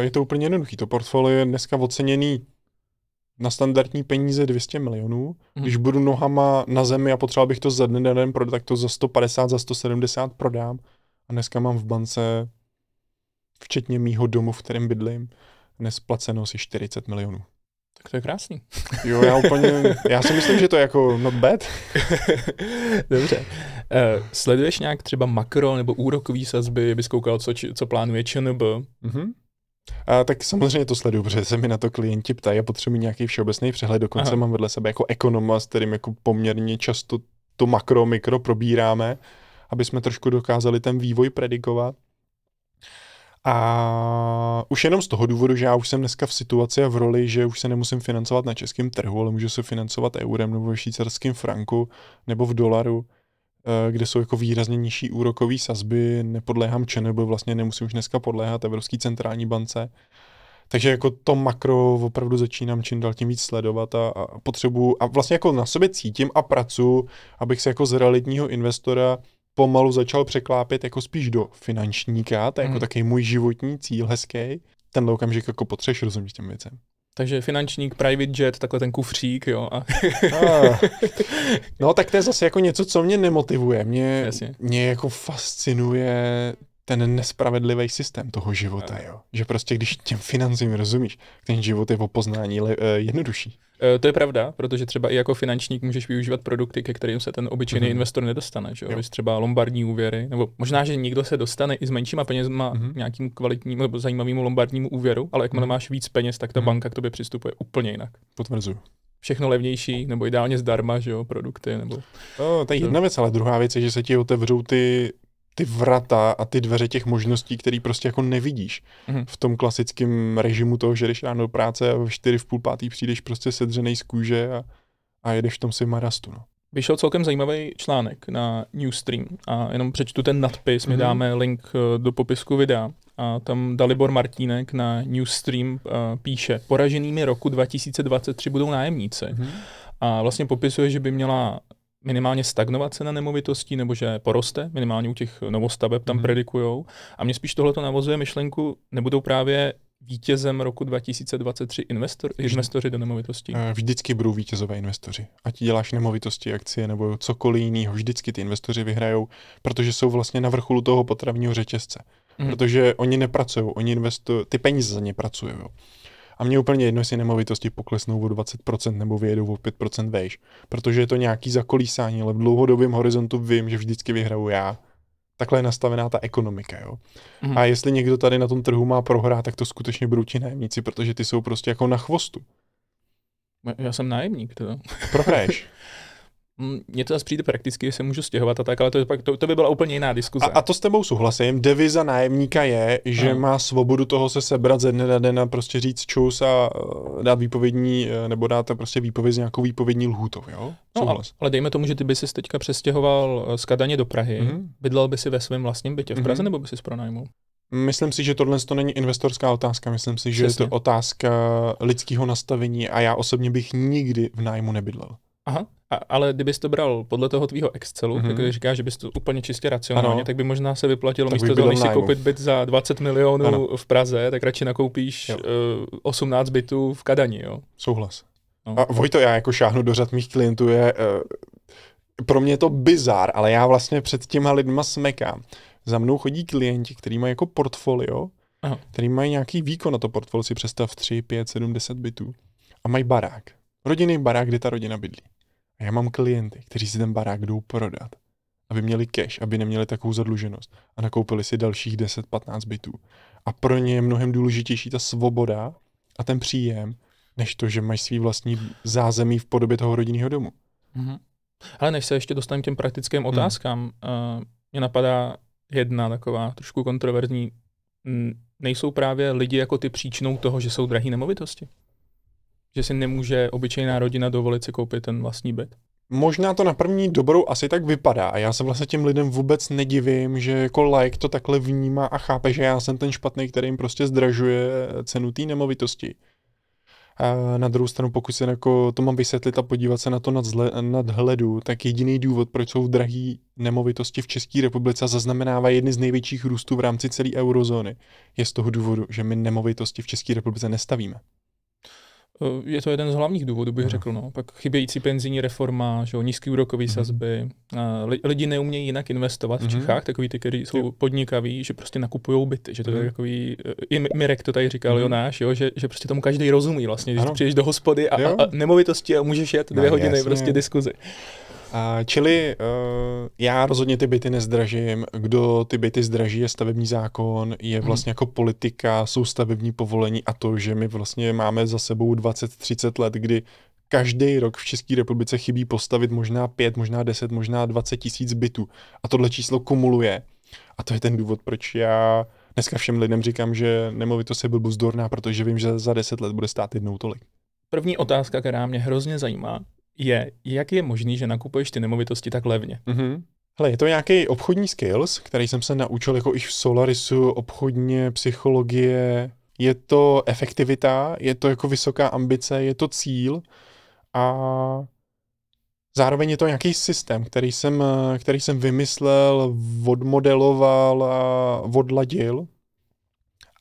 Je to úplně jednoduchý, to portfolio je dneska oceněný na standardní peníze dvě stě milionů. Mm. Když budu nohama na zemi a potřeboval bych to za den na den prodat, tak to za sto padesát, za sto sedmdesát prodám. A dneska mám v bance, včetně mýho domu, v kterém bydlím, nesplaceno si čtyřicet milionů. Tak to je krásný. Jo, já úplně, já si myslím, že to je jako not bad. Dobře. Uh, sleduješ nějak třeba makro nebo úrokový sazby, bys koukal, co, co plánuje ČNB? Mhm. A tak samozřejmě to sleduju, protože se mi na to klienti ptají a potřebuji nějaký všeobecný přehled. Dokonce Aha. mám vedle sebe jako ekonoma, s kterým jako poměrně často to makro, mikro probíráme, aby jsme trošku dokázali ten vývoj predikovat. A už jenom z toho důvodu, že já už jsem dneska v situaci a v roli, že už se nemusím financovat na českém trhu, ale můžu se financovat eurem nebo ve švýcarském franku nebo v dolaru, kde jsou jako výrazně nižší úrokové sazby, nepodléhám ČNB, vlastně nemusím už dneska podléhat Evropské centrální bance. Takže jako to makro opravdu začínám čím dál tím víc sledovat a, a potřebuju a vlastně jako na sobě cítím a pracuji, abych se jako z realitního investora pomalu začal překlápět jako spíš do finančníka, to je jako mm. takový můj životní cíl hezký. Tenhle okamžik jako potřebuješ rozumět těm věcem. Takže finančník, private jet, takhle ten kufřík, jo. A... ah, no tak to je zase jako něco, co mě nemotivuje. Mě, mě jako fascinuje ten nespravedlivý systém toho života, no. jo. Že prostě když těm financím rozumíš, ten život je o poznání le- jednodušší. To je pravda, protože třeba i jako finančník můžeš využívat produkty, ke kterým se ten obyčejný mm-hmm. investor nedostane, že jo? Jo. Třeba lombardní úvěry, nebo možná, že někdo se dostane i s menšíma penězma mm-hmm. nějakým kvalitním nebo zajímavému lombardnímu úvěru, ale jakmile mm-hmm. máš víc peněz, tak ta mm-hmm. banka k tobě přistupuje úplně jinak. Potvrzuju. Všechno levnější, nebo ideálně zdarma, že jo, produkty, nebo... No, to je jedna věc, ale druhá věc je, že se ti otevřou ty... ty vrata a ty dveře těch možností, které prostě jako nevidíš. Mm. V tom klasickém režimu toho, že jdeš ráno do práce a ve čtyři v půl pátý přijdeš prostě sedřenej z kůže a, a jedeš v tom svým marastu. No. Vyšel celkem zajímavý článek na Newsstream a jenom přečtu ten nadpis, my mm. dáme link do popisku videa a tam Dalibor Martínek na Newsstream píše, poraženými roku dva tisíce dvacet tři budou nájemníci mm. a vlastně popisuje, že by měla minimálně stagnovat cena nemovitostí, nebo že poroste, minimálně u těch novostaveb tam mm. predikujou. A mě spíš tohleto navozuje myšlenku, nebudou právě vítězem roku dva tisíce dvacet tři investor, investoři do nemovitostí? Vždycky budou vítězové investoři. Ať děláš nemovitosti, akcie nebo cokoliv jiného, vždycky ty investoři vyhrajou, protože jsou vlastně na vrcholu toho potravního řetězce. Mm. Protože oni nepracují, oni investují, ty peníze za ně pracují. Jo. A mě úplně jedno, jestli nemovitosti poklesnou o dvacet procent nebo vyjedou o pět procent vejš, protože je to nějaký zakolísání, ale v dlouhodobém horizontu vím, že vždycky vyhraju já. Takhle je nastavená ta ekonomika, jo. Mm. A jestli někdo tady na tom trhu má prohrát, tak to skutečně budou ti nájemníci, protože ty jsou prostě jako na chvostu. Já jsem nájemník, teda. Prohraješ. Mně to zase přijde prakticky, že se můžu stěhovat a tak, ale to, to, to by byla úplně jiná diskuze. A, a to s tebou souhlasím. Deviza nájemníka je, že Aha. má svobodu toho se sebrat ze dne na den a prostě říct čus a dát výpovědní, nebo dát prostě výpověď s nějakou výpovědní lhůtou, jo? No, ale, ale dejme tomu, že ty by si teďka přestěhoval z Kadaně do Prahy, mm-hmm. bydlel by si ve svém vlastním bytě v Praze, mm-hmm. nebo by si pronajmul? Myslím si, že tohle to není investorská otázka, myslím si, že Přesně. je to otázka lidského nastavení a já osobně bych nikdy v nájmu nebydlel. Aha, a, ale kdybys to bral podle toho tvýho Excelu, mm-hmm. tak říkáš, že bys to úplně čistě racionálně, ano. tak by možná se vyplatilo tak místo toho, než si koupit byt za dvacet milionů ano. v Praze, tak radši nakoupíš uh, osmnáct bytů v Kadani, jo? Souhlas. No. A Vojto, já jako šáhnu do řad mých klientů, je uh, pro mě je to bizár, ale já vlastně před těma lidma smekám. Za mnou chodí klienti, který mají jako portfolio, Aha. který mají nějaký výkon na to portfolio, si představ tři, pět, sedm, deset bytů a mají barák. Rodinný barák, kde ta rodina bydlí. A já mám klienty, kteří si ten barák jdou prodat, aby měli cash, aby neměli takovou zadluženost a nakoupili si dalších deset patnáct bytů. A pro ně je mnohem důležitější ta svoboda a ten příjem, než to, že mají svý vlastní zázemí v podobě toho rodinného domu. Mm-hmm. Ale než se ještě dostaneme k těm praktickým otázkám, mm. uh, mě napadá jedna taková trošku kontroverzní. Nejsou právě lidi jako ty příčinou toho, že jsou drahé nemovitosti? Že si nemůže obyčejná rodina dovolit si koupit ten vlastní byt? Možná to na první dobrou asi tak vypadá a já se vlastně těm lidem vůbec nedivím, že jako like to takhle vnímá a chápe, že já jsem ten špatný, který jim prostě zdražuje cenu té nemovitosti. A na druhou stranu, pokud se jako to mám vysvětlit a podívat se na to nadhledu, tak jediný důvod, proč jsou drahé nemovitosti v České republice zaznamenává jedny z největších růstů v rámci celé eurozóny, je z toho důvodu, že my nemovitosti v České republice nestavíme. Je to jeden z hlavních důvodů, bych no. řekl. No. Pak chybějící penzijní reforma, že jo, nízký úrokový mm-hmm. sazby. Lidi neumějí jinak investovat mm-hmm. v Čechách, takový ty, kteří jsou podnikaví, že prostě nakupují byty. Že to mm-hmm. je takový, i Mirek to tady říkal, mm-hmm. Jonáš, jo, že, že prostě tomu každý rozumí vlastně. Když přijdeš do hospody a, a, a nemovitosti a můžeš jet dvě no, hodiny jasný. Prostě diskuzi. A čili uh, já rozhodně ty byty nezdražím. Kdo ty byty zdraží, je stavební zákon, je vlastně jako politika, jsou stavební povolení a to, že my vlastně máme za sebou dvacet třicet let, kdy každý rok v České republice chybí postavit možná pět, možná deset, možná dvacet tisíc bytů. A tohle číslo kumuluje. A to je ten důvod, proč já dneska všem lidem říkám, že nemovitost je blbůzdorná, protože vím, že za deset let bude stát jednou tolik. První otázka, která mě hrozně zajímá, je, jak je možný, že nakupuješ ty nemovitosti tak levně? Mm-hmm. Hele, je to nějaký obchodní skills, který jsem se naučil jako i v Solarisu, obchodně, psychologie. Je to efektivita, je to jako vysoká ambice, je to cíl a zároveň je to nějaký systém, který jsem, který jsem vymyslel, odmodeloval a odladil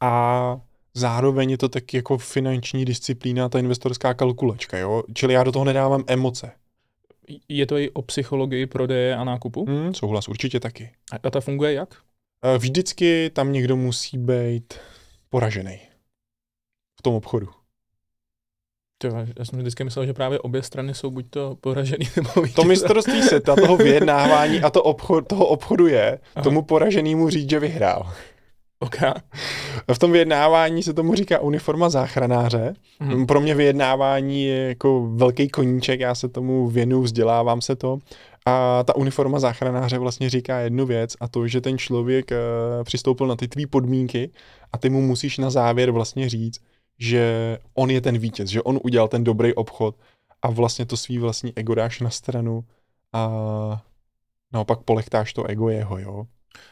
a zároveň je to taky jako finanční disciplína, ta investorská kalkulačka, jo? Čili já do toho nedávám emoce. Je to i o psychologii prodeje a nákupu? Hmm, souhlas, určitě taky. A ta funguje jak? Vždycky tam někdo musí být poražený v tom obchodu. To, já jsem vždycky myslel, že právě obě strany jsou buď to poražený nebo vítěz. To mistrovství světa, toho vyjednávání a to obchod, toho obchodu je, aha, tomu poraženému říct, že vyhrál. Okay. V tom vyjednávání se tomu říká uniforma záchranáře. Mm. Pro mě vyjednávání je jako velký koníček, já se tomu věnuju, vzdělávám se to. A ta uniforma záchranáře vlastně říká jednu věc a to, že ten člověk uh, přistoupil na ty tvý podmínky a ty mu musíš na závěr vlastně říct, že on je ten vítěz, že on udělal ten dobrý obchod a vlastně to svý vlastní ego dáš na stranu a naopak polechtáš to ego jeho, jo.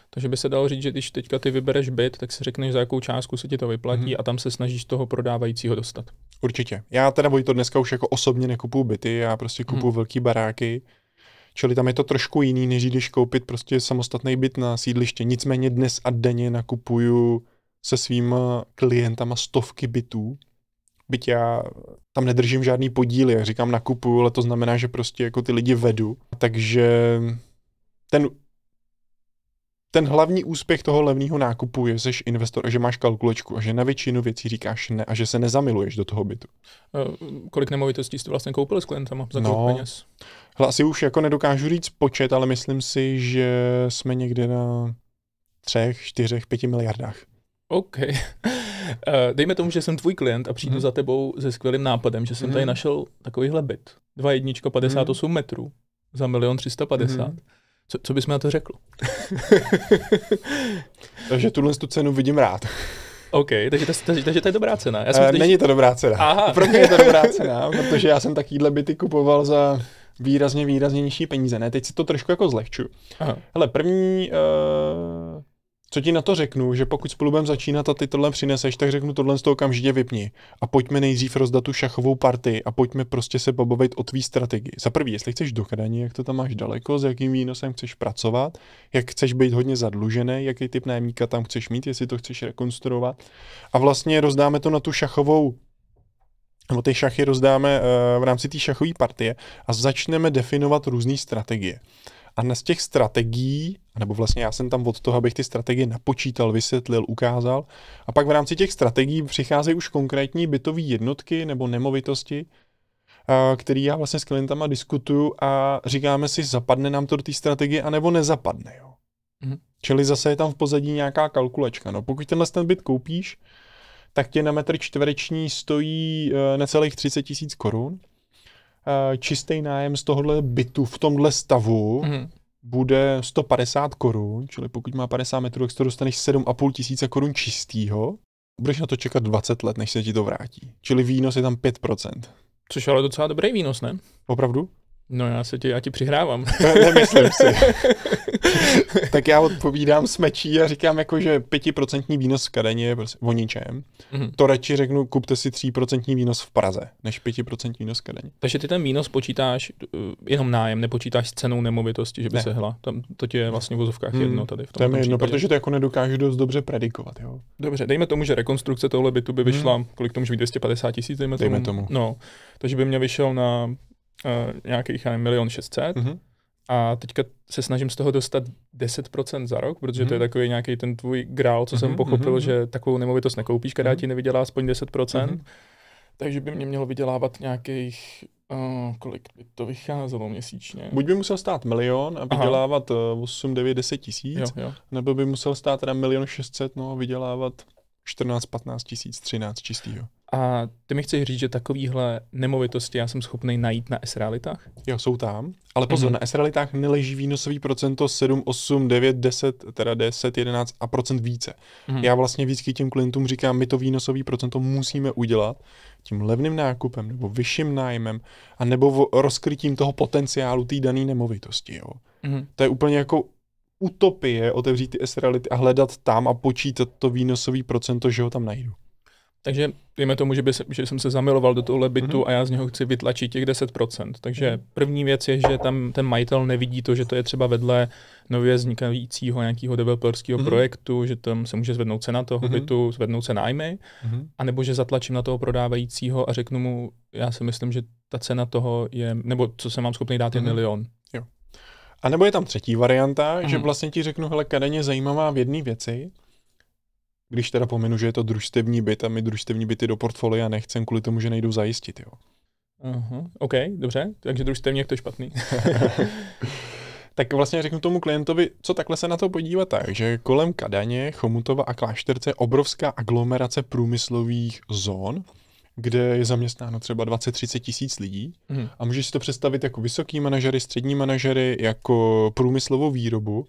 Takže by se dalo říct, že když teďka ty vybereš byt, tak si řekneš, za jakou částku se ti to vyplatí mm. a tam se snažíš toho prodávajícího dostat. Určitě. Já teda Vojto dneska už jako osobně nekupuju byty, já prostě kupuju mm. velký baráky, čili tam je to trošku jiný, než když koupit prostě samostatný byt na sídliště. Nicméně dnes a denně nakupuju se svýma klientama stovky bytů. Byť já tam nedržím žádný podíl, já říkám nakupuju, ale to znamená, že prostě jako ty lidi vedu. Takže ten Ten hlavní úspěch toho levného nákupu je, že jsi investor a že máš kalkulačku a že na většinu věcí říkáš ne a že se nezamiluješ do toho bytu. Uh, kolik nemovitostí jste vlastně koupil s klientama za kolik no, peněz? Hele, asi už jako nedokážu říct počet, ale myslím si, že jsme někde na třech, čtyřech, pěti miliardách. OK. Dejme tomu, že jsem tvůj klient a přijdu hmm. za tebou se skvělým nápadem, že jsem hmm. tady našel takovýhle byt. Dva jednička padesát osm hmm. metrů za milion tři sta padesát. Hmm. Co, co bys mi na to řekl? Takže tuhle tu cenu vidím rád. OK, takže, takže, takže to je dobrá cena. Já jsem e, když... Není to dobrá cena. Aha. Pro mě je to dobrá cena, protože já jsem takovýhle byty kupoval za výrazně, výrazně nižší peníze. Ne, teď si to trošku jako zlehčuju. Hele, první, uh, co ti na to řeknu, že pokud spolu budeme začínat a ty tohle přineseš, tak řeknu tohle z toho okamžitě vypni. A pojďme nejdřív rozdat tu šachovou partii a pojďme prostě se pobavit o tvý strategii. Za prvý, jestli chceš do Kadani, jak to tam máš daleko, s jakým výnosem chceš pracovat, jak chceš být hodně zadlužený, jaký typ nájemníka tam chceš mít, jestli to chceš rekonstruovat. A vlastně rozdáme to na tu šachovou, nebo ty šachy rozdáme uh, v rámci té šachové partie a začneme definovat různé strategie. A na z těch strategií, nebo vlastně já jsem tam od toho, abych ty strategie napočítal, vysvětlil, ukázal. A pak v rámci těch strategií přicházejí už konkrétní bytové jednotky nebo nemovitosti, které já vlastně s klientama diskutuju a říkáme si, zapadne nám to do té strategie, anebo nezapadne. Jo. Mhm. Čili zase je tam v pozadí nějaká kalkulačka. No, pokud tenhle ten byt koupíš, tak tě na metr čtvereční stojí necelých třicet tisíc korun. Čistý nájem z tohohle bytu v tomhle stavu mm. bude sto padesát korun, čili pokud má padesát metrů, tak si to dostaneš sedm a půl tisíce korun čistýho. Budeš na to čekat dvacet let, než se ti to vrátí. Čili výnos je tam pět procent. Což ale docela dobrý výnos, ne? Opravdu? No já se tě, já ti přihrávám. Ne, nemyslím si. Tak já odpovídám s mečí a říkám jako, že pětiprocentní výnos v Kadani je prostě o ničem. Mm-hmm. To radši řeknu, kupte si tříprocentní výnos v Praze, než pětiprocentní výnos v Kadani. Takže ty ten výnos počítáš jenom nájem, nepočítáš s cenou nemovitosti, že by ne. se hla. Tam to ti je vlastně v vozovkách mm. jedno tady v tom. Tam je jedno, protože to jako nedokážu dost dobře predikovat. Jo? Dobře, dejme tomu, že rekonstrukce tohle bytu by vyšla, mm. kolik to může být, dvě stě padesát tisíc, dejme, dejme tomu. tomu. No, takže by mě vyšel na Uh, nějakých milion šestset mm-hmm. a teďka se snažím z toho dostat deset procent za rok, protože mm-hmm. to je takový nějaký ten tvůj grál, co mm-hmm. jsem pochopil, mm-hmm. že takovou nemovitost nekoupíš, která mm-hmm. ti nevydělá aspoň deset procent, mm-hmm. takže by mě mělo vydělávat nějakých, uh, kolik by to vycházelo měsíčně. Buď by musel stát milion a vydělávat Aha. osm, devět, deset tisíc, jo, jo. nebo by musel stát teda milion šestset no, a vydělávat čtrnáct, patnáct tisíc, třináct čistýho. A ty mi chceš říct, že takovýhle nemovitosti já jsem schopný najít na esrealitách? Jo, jsou tam, ale pozor, mm-hmm. na esrealitách neleží výnosový procento sedm, osm, devět, deset, teda deset, jedenáct a procent více. Mm-hmm. Já vlastně vždycky těm klientům říkám, my to výnosový procento musíme udělat tím levným nákupem nebo vyšším nájmem a nebo rozkrytím toho potenciálu té dané nemovitosti. Jo. Mm-hmm. To je úplně jako utopie otevřít ty esreality a hledat tam a počítat to výnosový procento, že ho tam najdu. Takže dejme tomu, že, by se, že jsem se zamiloval do tohohle bytu mm-hmm. a já z něho chci vytlačit těch deset procent. Takže první věc je, že tam ten majitel nevidí to, že to je třeba vedle nově vznikajícího nějakého developerského mm-hmm. projektu, že tam se může zvednout cena toho mm-hmm. bytu, zvednout se nájmy, mm-hmm. anebo že zatlačím na toho prodávajícího a řeknu mu, já si myslím, že ta cena toho je, nebo co jsem vám schopný dát, je mm-hmm. milion. Jo. A nebo je tam třetí varianta, mm-hmm. že vlastně ti řeknu, hele, Kadaň je zajímavá v jedné věci, když teda pominu, že je to družstevní byt a my družstevní byty do portfolia nechcem kvůli tomu, že nejdou zajistit, jo. Aha, OK, dobře, takže družstevní je to špatný. Tak vlastně řeknu tomu klientovi, co takhle se na to podívat tak, že kolem Kadaně, Chomutova a Klášterce je obrovská aglomerace průmyslových zón, kde je zaměstnáno třeba dvacet až třicet tisíc lidí hmm. a můžeš si to představit jako vysoký manažery, střední manažery, jako průmyslovou výrobu.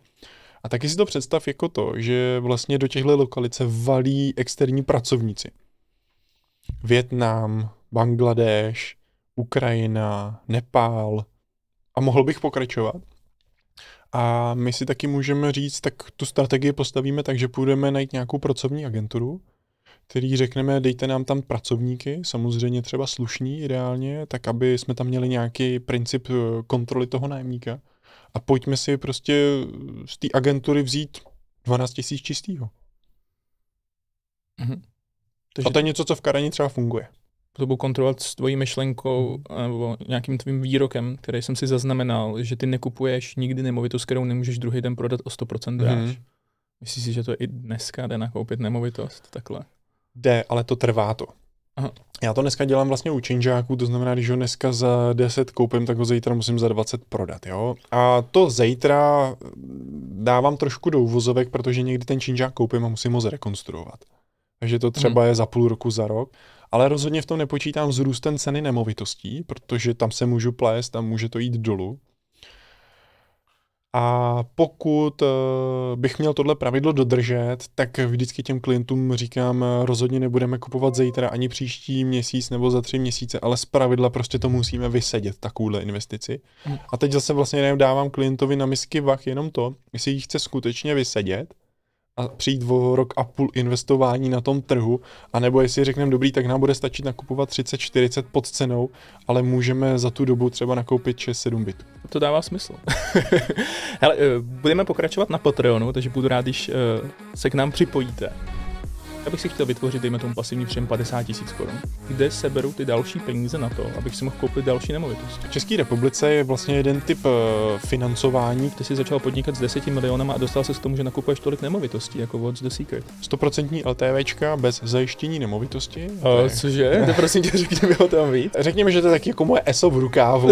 A taky si to představ jako to, že vlastně do těchto lokalit se valí externí pracovníci. Vietnam, Bangladéš, Ukrajina, Nepál a mohl bych pokračovat. A my si taky můžeme říct, tak tu strategii postavíme tak, že půjdeme najít nějakou pracovní agenturu, který řekneme, dejte nám tam pracovníky, samozřejmě třeba slušní ideálně, tak aby jsme tam měli nějaký princip kontroly toho nájemníka. A pojďme si prostě z té agentury vzít dvanáct tisíc čistýho. Mhm. Takže a to je něco, co v Kadani třeba funguje. To budu kontrolovat s tvojí myšlenkou nebo nějakým tvým výrokem, který jsem si zaznamenal, že ty nekupuješ nikdy nemovitost, kterou nemůžeš druhý den prodat o sto procent dráž. Mhm. Myslíš si, že to je i dneska jde nakoupit nemovitost? Takhle. Jde, ale to trvá to. Aha. Já to dneska dělám vlastně u changeáků, to znamená, když ho dneska za deset koupím, tak ho zítra musím za dvacet prodat, jo. A to zítra dávám trošku do uvozovek, protože někdy ten changeák koupím a musím ho zrekonstruovat. Takže to třeba hmm. je za půl roku, za rok. Ale rozhodně v tom nepočítám s růstem ceny nemovitostí, protože tam se můžu plést a může to jít dolů. A pokud bych měl tohle pravidlo dodržet, tak vždycky těm klientům říkám, rozhodně nebudeme kupovat zítra ani příští měsíc nebo za tři měsíce, ale zpravidla prostě to musíme vysedět, takovouhle investici. A teď zase vlastně dávám klientovi na misky vah jenom to, jestli ji chce skutečně vysedět a přijít o rok a půl investování na tom trhu, anebo jestli řekneme, dobrý, tak nám bude stačit nakupovat třicet až čtyřicet pod cenou, ale můžeme za tu dobu třeba nakoupit šest až sedm bytů. To dává smysl. Hele, budeme pokračovat na Patreonu, takže budu rád, když se k nám připojíte. Já bych si chtěl vytvořit, dejme tomu pasivní příjem padesát tisíc korun, kde se berou ty další peníze na to, abych si mohl koupit další nemovitost. V České republice je vlastně jeden typ financování. Ty jsi začal podnikat s deseti milionama a dostal se k tomu, že nakupuješ tolik nemovitostí, jako What's the Secret. sto procent LTVčka bez zajištění nemovitosti. A, cože? To prosím tě, řekni mi o tom víc. Řekněme, že to je taky jako moje eso v rukávu.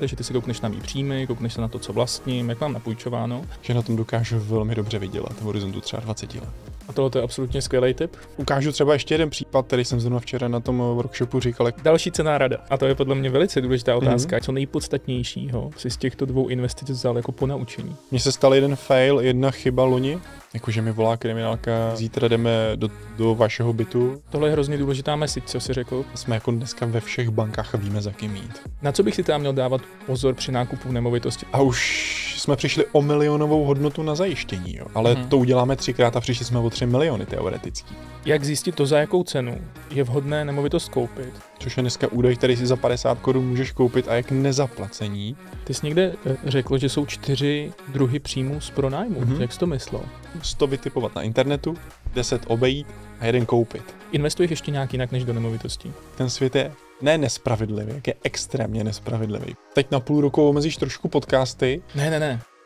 Takže ty si koukneš na mý příjmy, koukneš se na to, co vlastním, jak mám napůjčováno. Že na tom dokážu velmi dobře vydělat v horizontu třeba dvacet let. A tohle to je absolutně skvělé zajímavý tip. Ukážu třeba ještě jeden případ, který jsem zrovna včera na tom workshopu říkal. Další cenná rada. A to je podle mě velice důležitá otázka. Mm-hmm. Co nejpodstatnějšího si z těchto dvou investic vzal jako ponaučení? Mně se stal jeden fail, jedna chyba loni. Jakože mi volá kriminálka, zítra jdeme do, do vašeho bytu. Tohle je hrozně důležitá message, co si řekl. Jsme jako dneska ve všech bankách a víme, za kým jít. Na co bych si tam měl dávat pozor při nákupu nemovitosti? A už jsme přišli o milionovou hodnotu na zajištění, jo? Ale hmm. to uděláme třikrát a přišli jsme o tři miliony teoreticky. Jak zjistit to, za jakou cenu je vhodné nemovitost koupit? Což je dneska údaj, který si za padesát korun můžeš koupit a jak nezaplacení. Ty jsi někde řekl, že jsou čtyři druhy příjmů z pronájmu. Mm-hmm. Jak jsi to myslel? sto vytipovat na internetu, deset obejít a jeden koupit. Investuješ ještě nějak jinak než do nemovitostí? Ten svět je ne nespravedlivý, jak je extrémně nespravedlivý. Teď na půl roku omezíš trošku podcasty. Ne, ne, ne.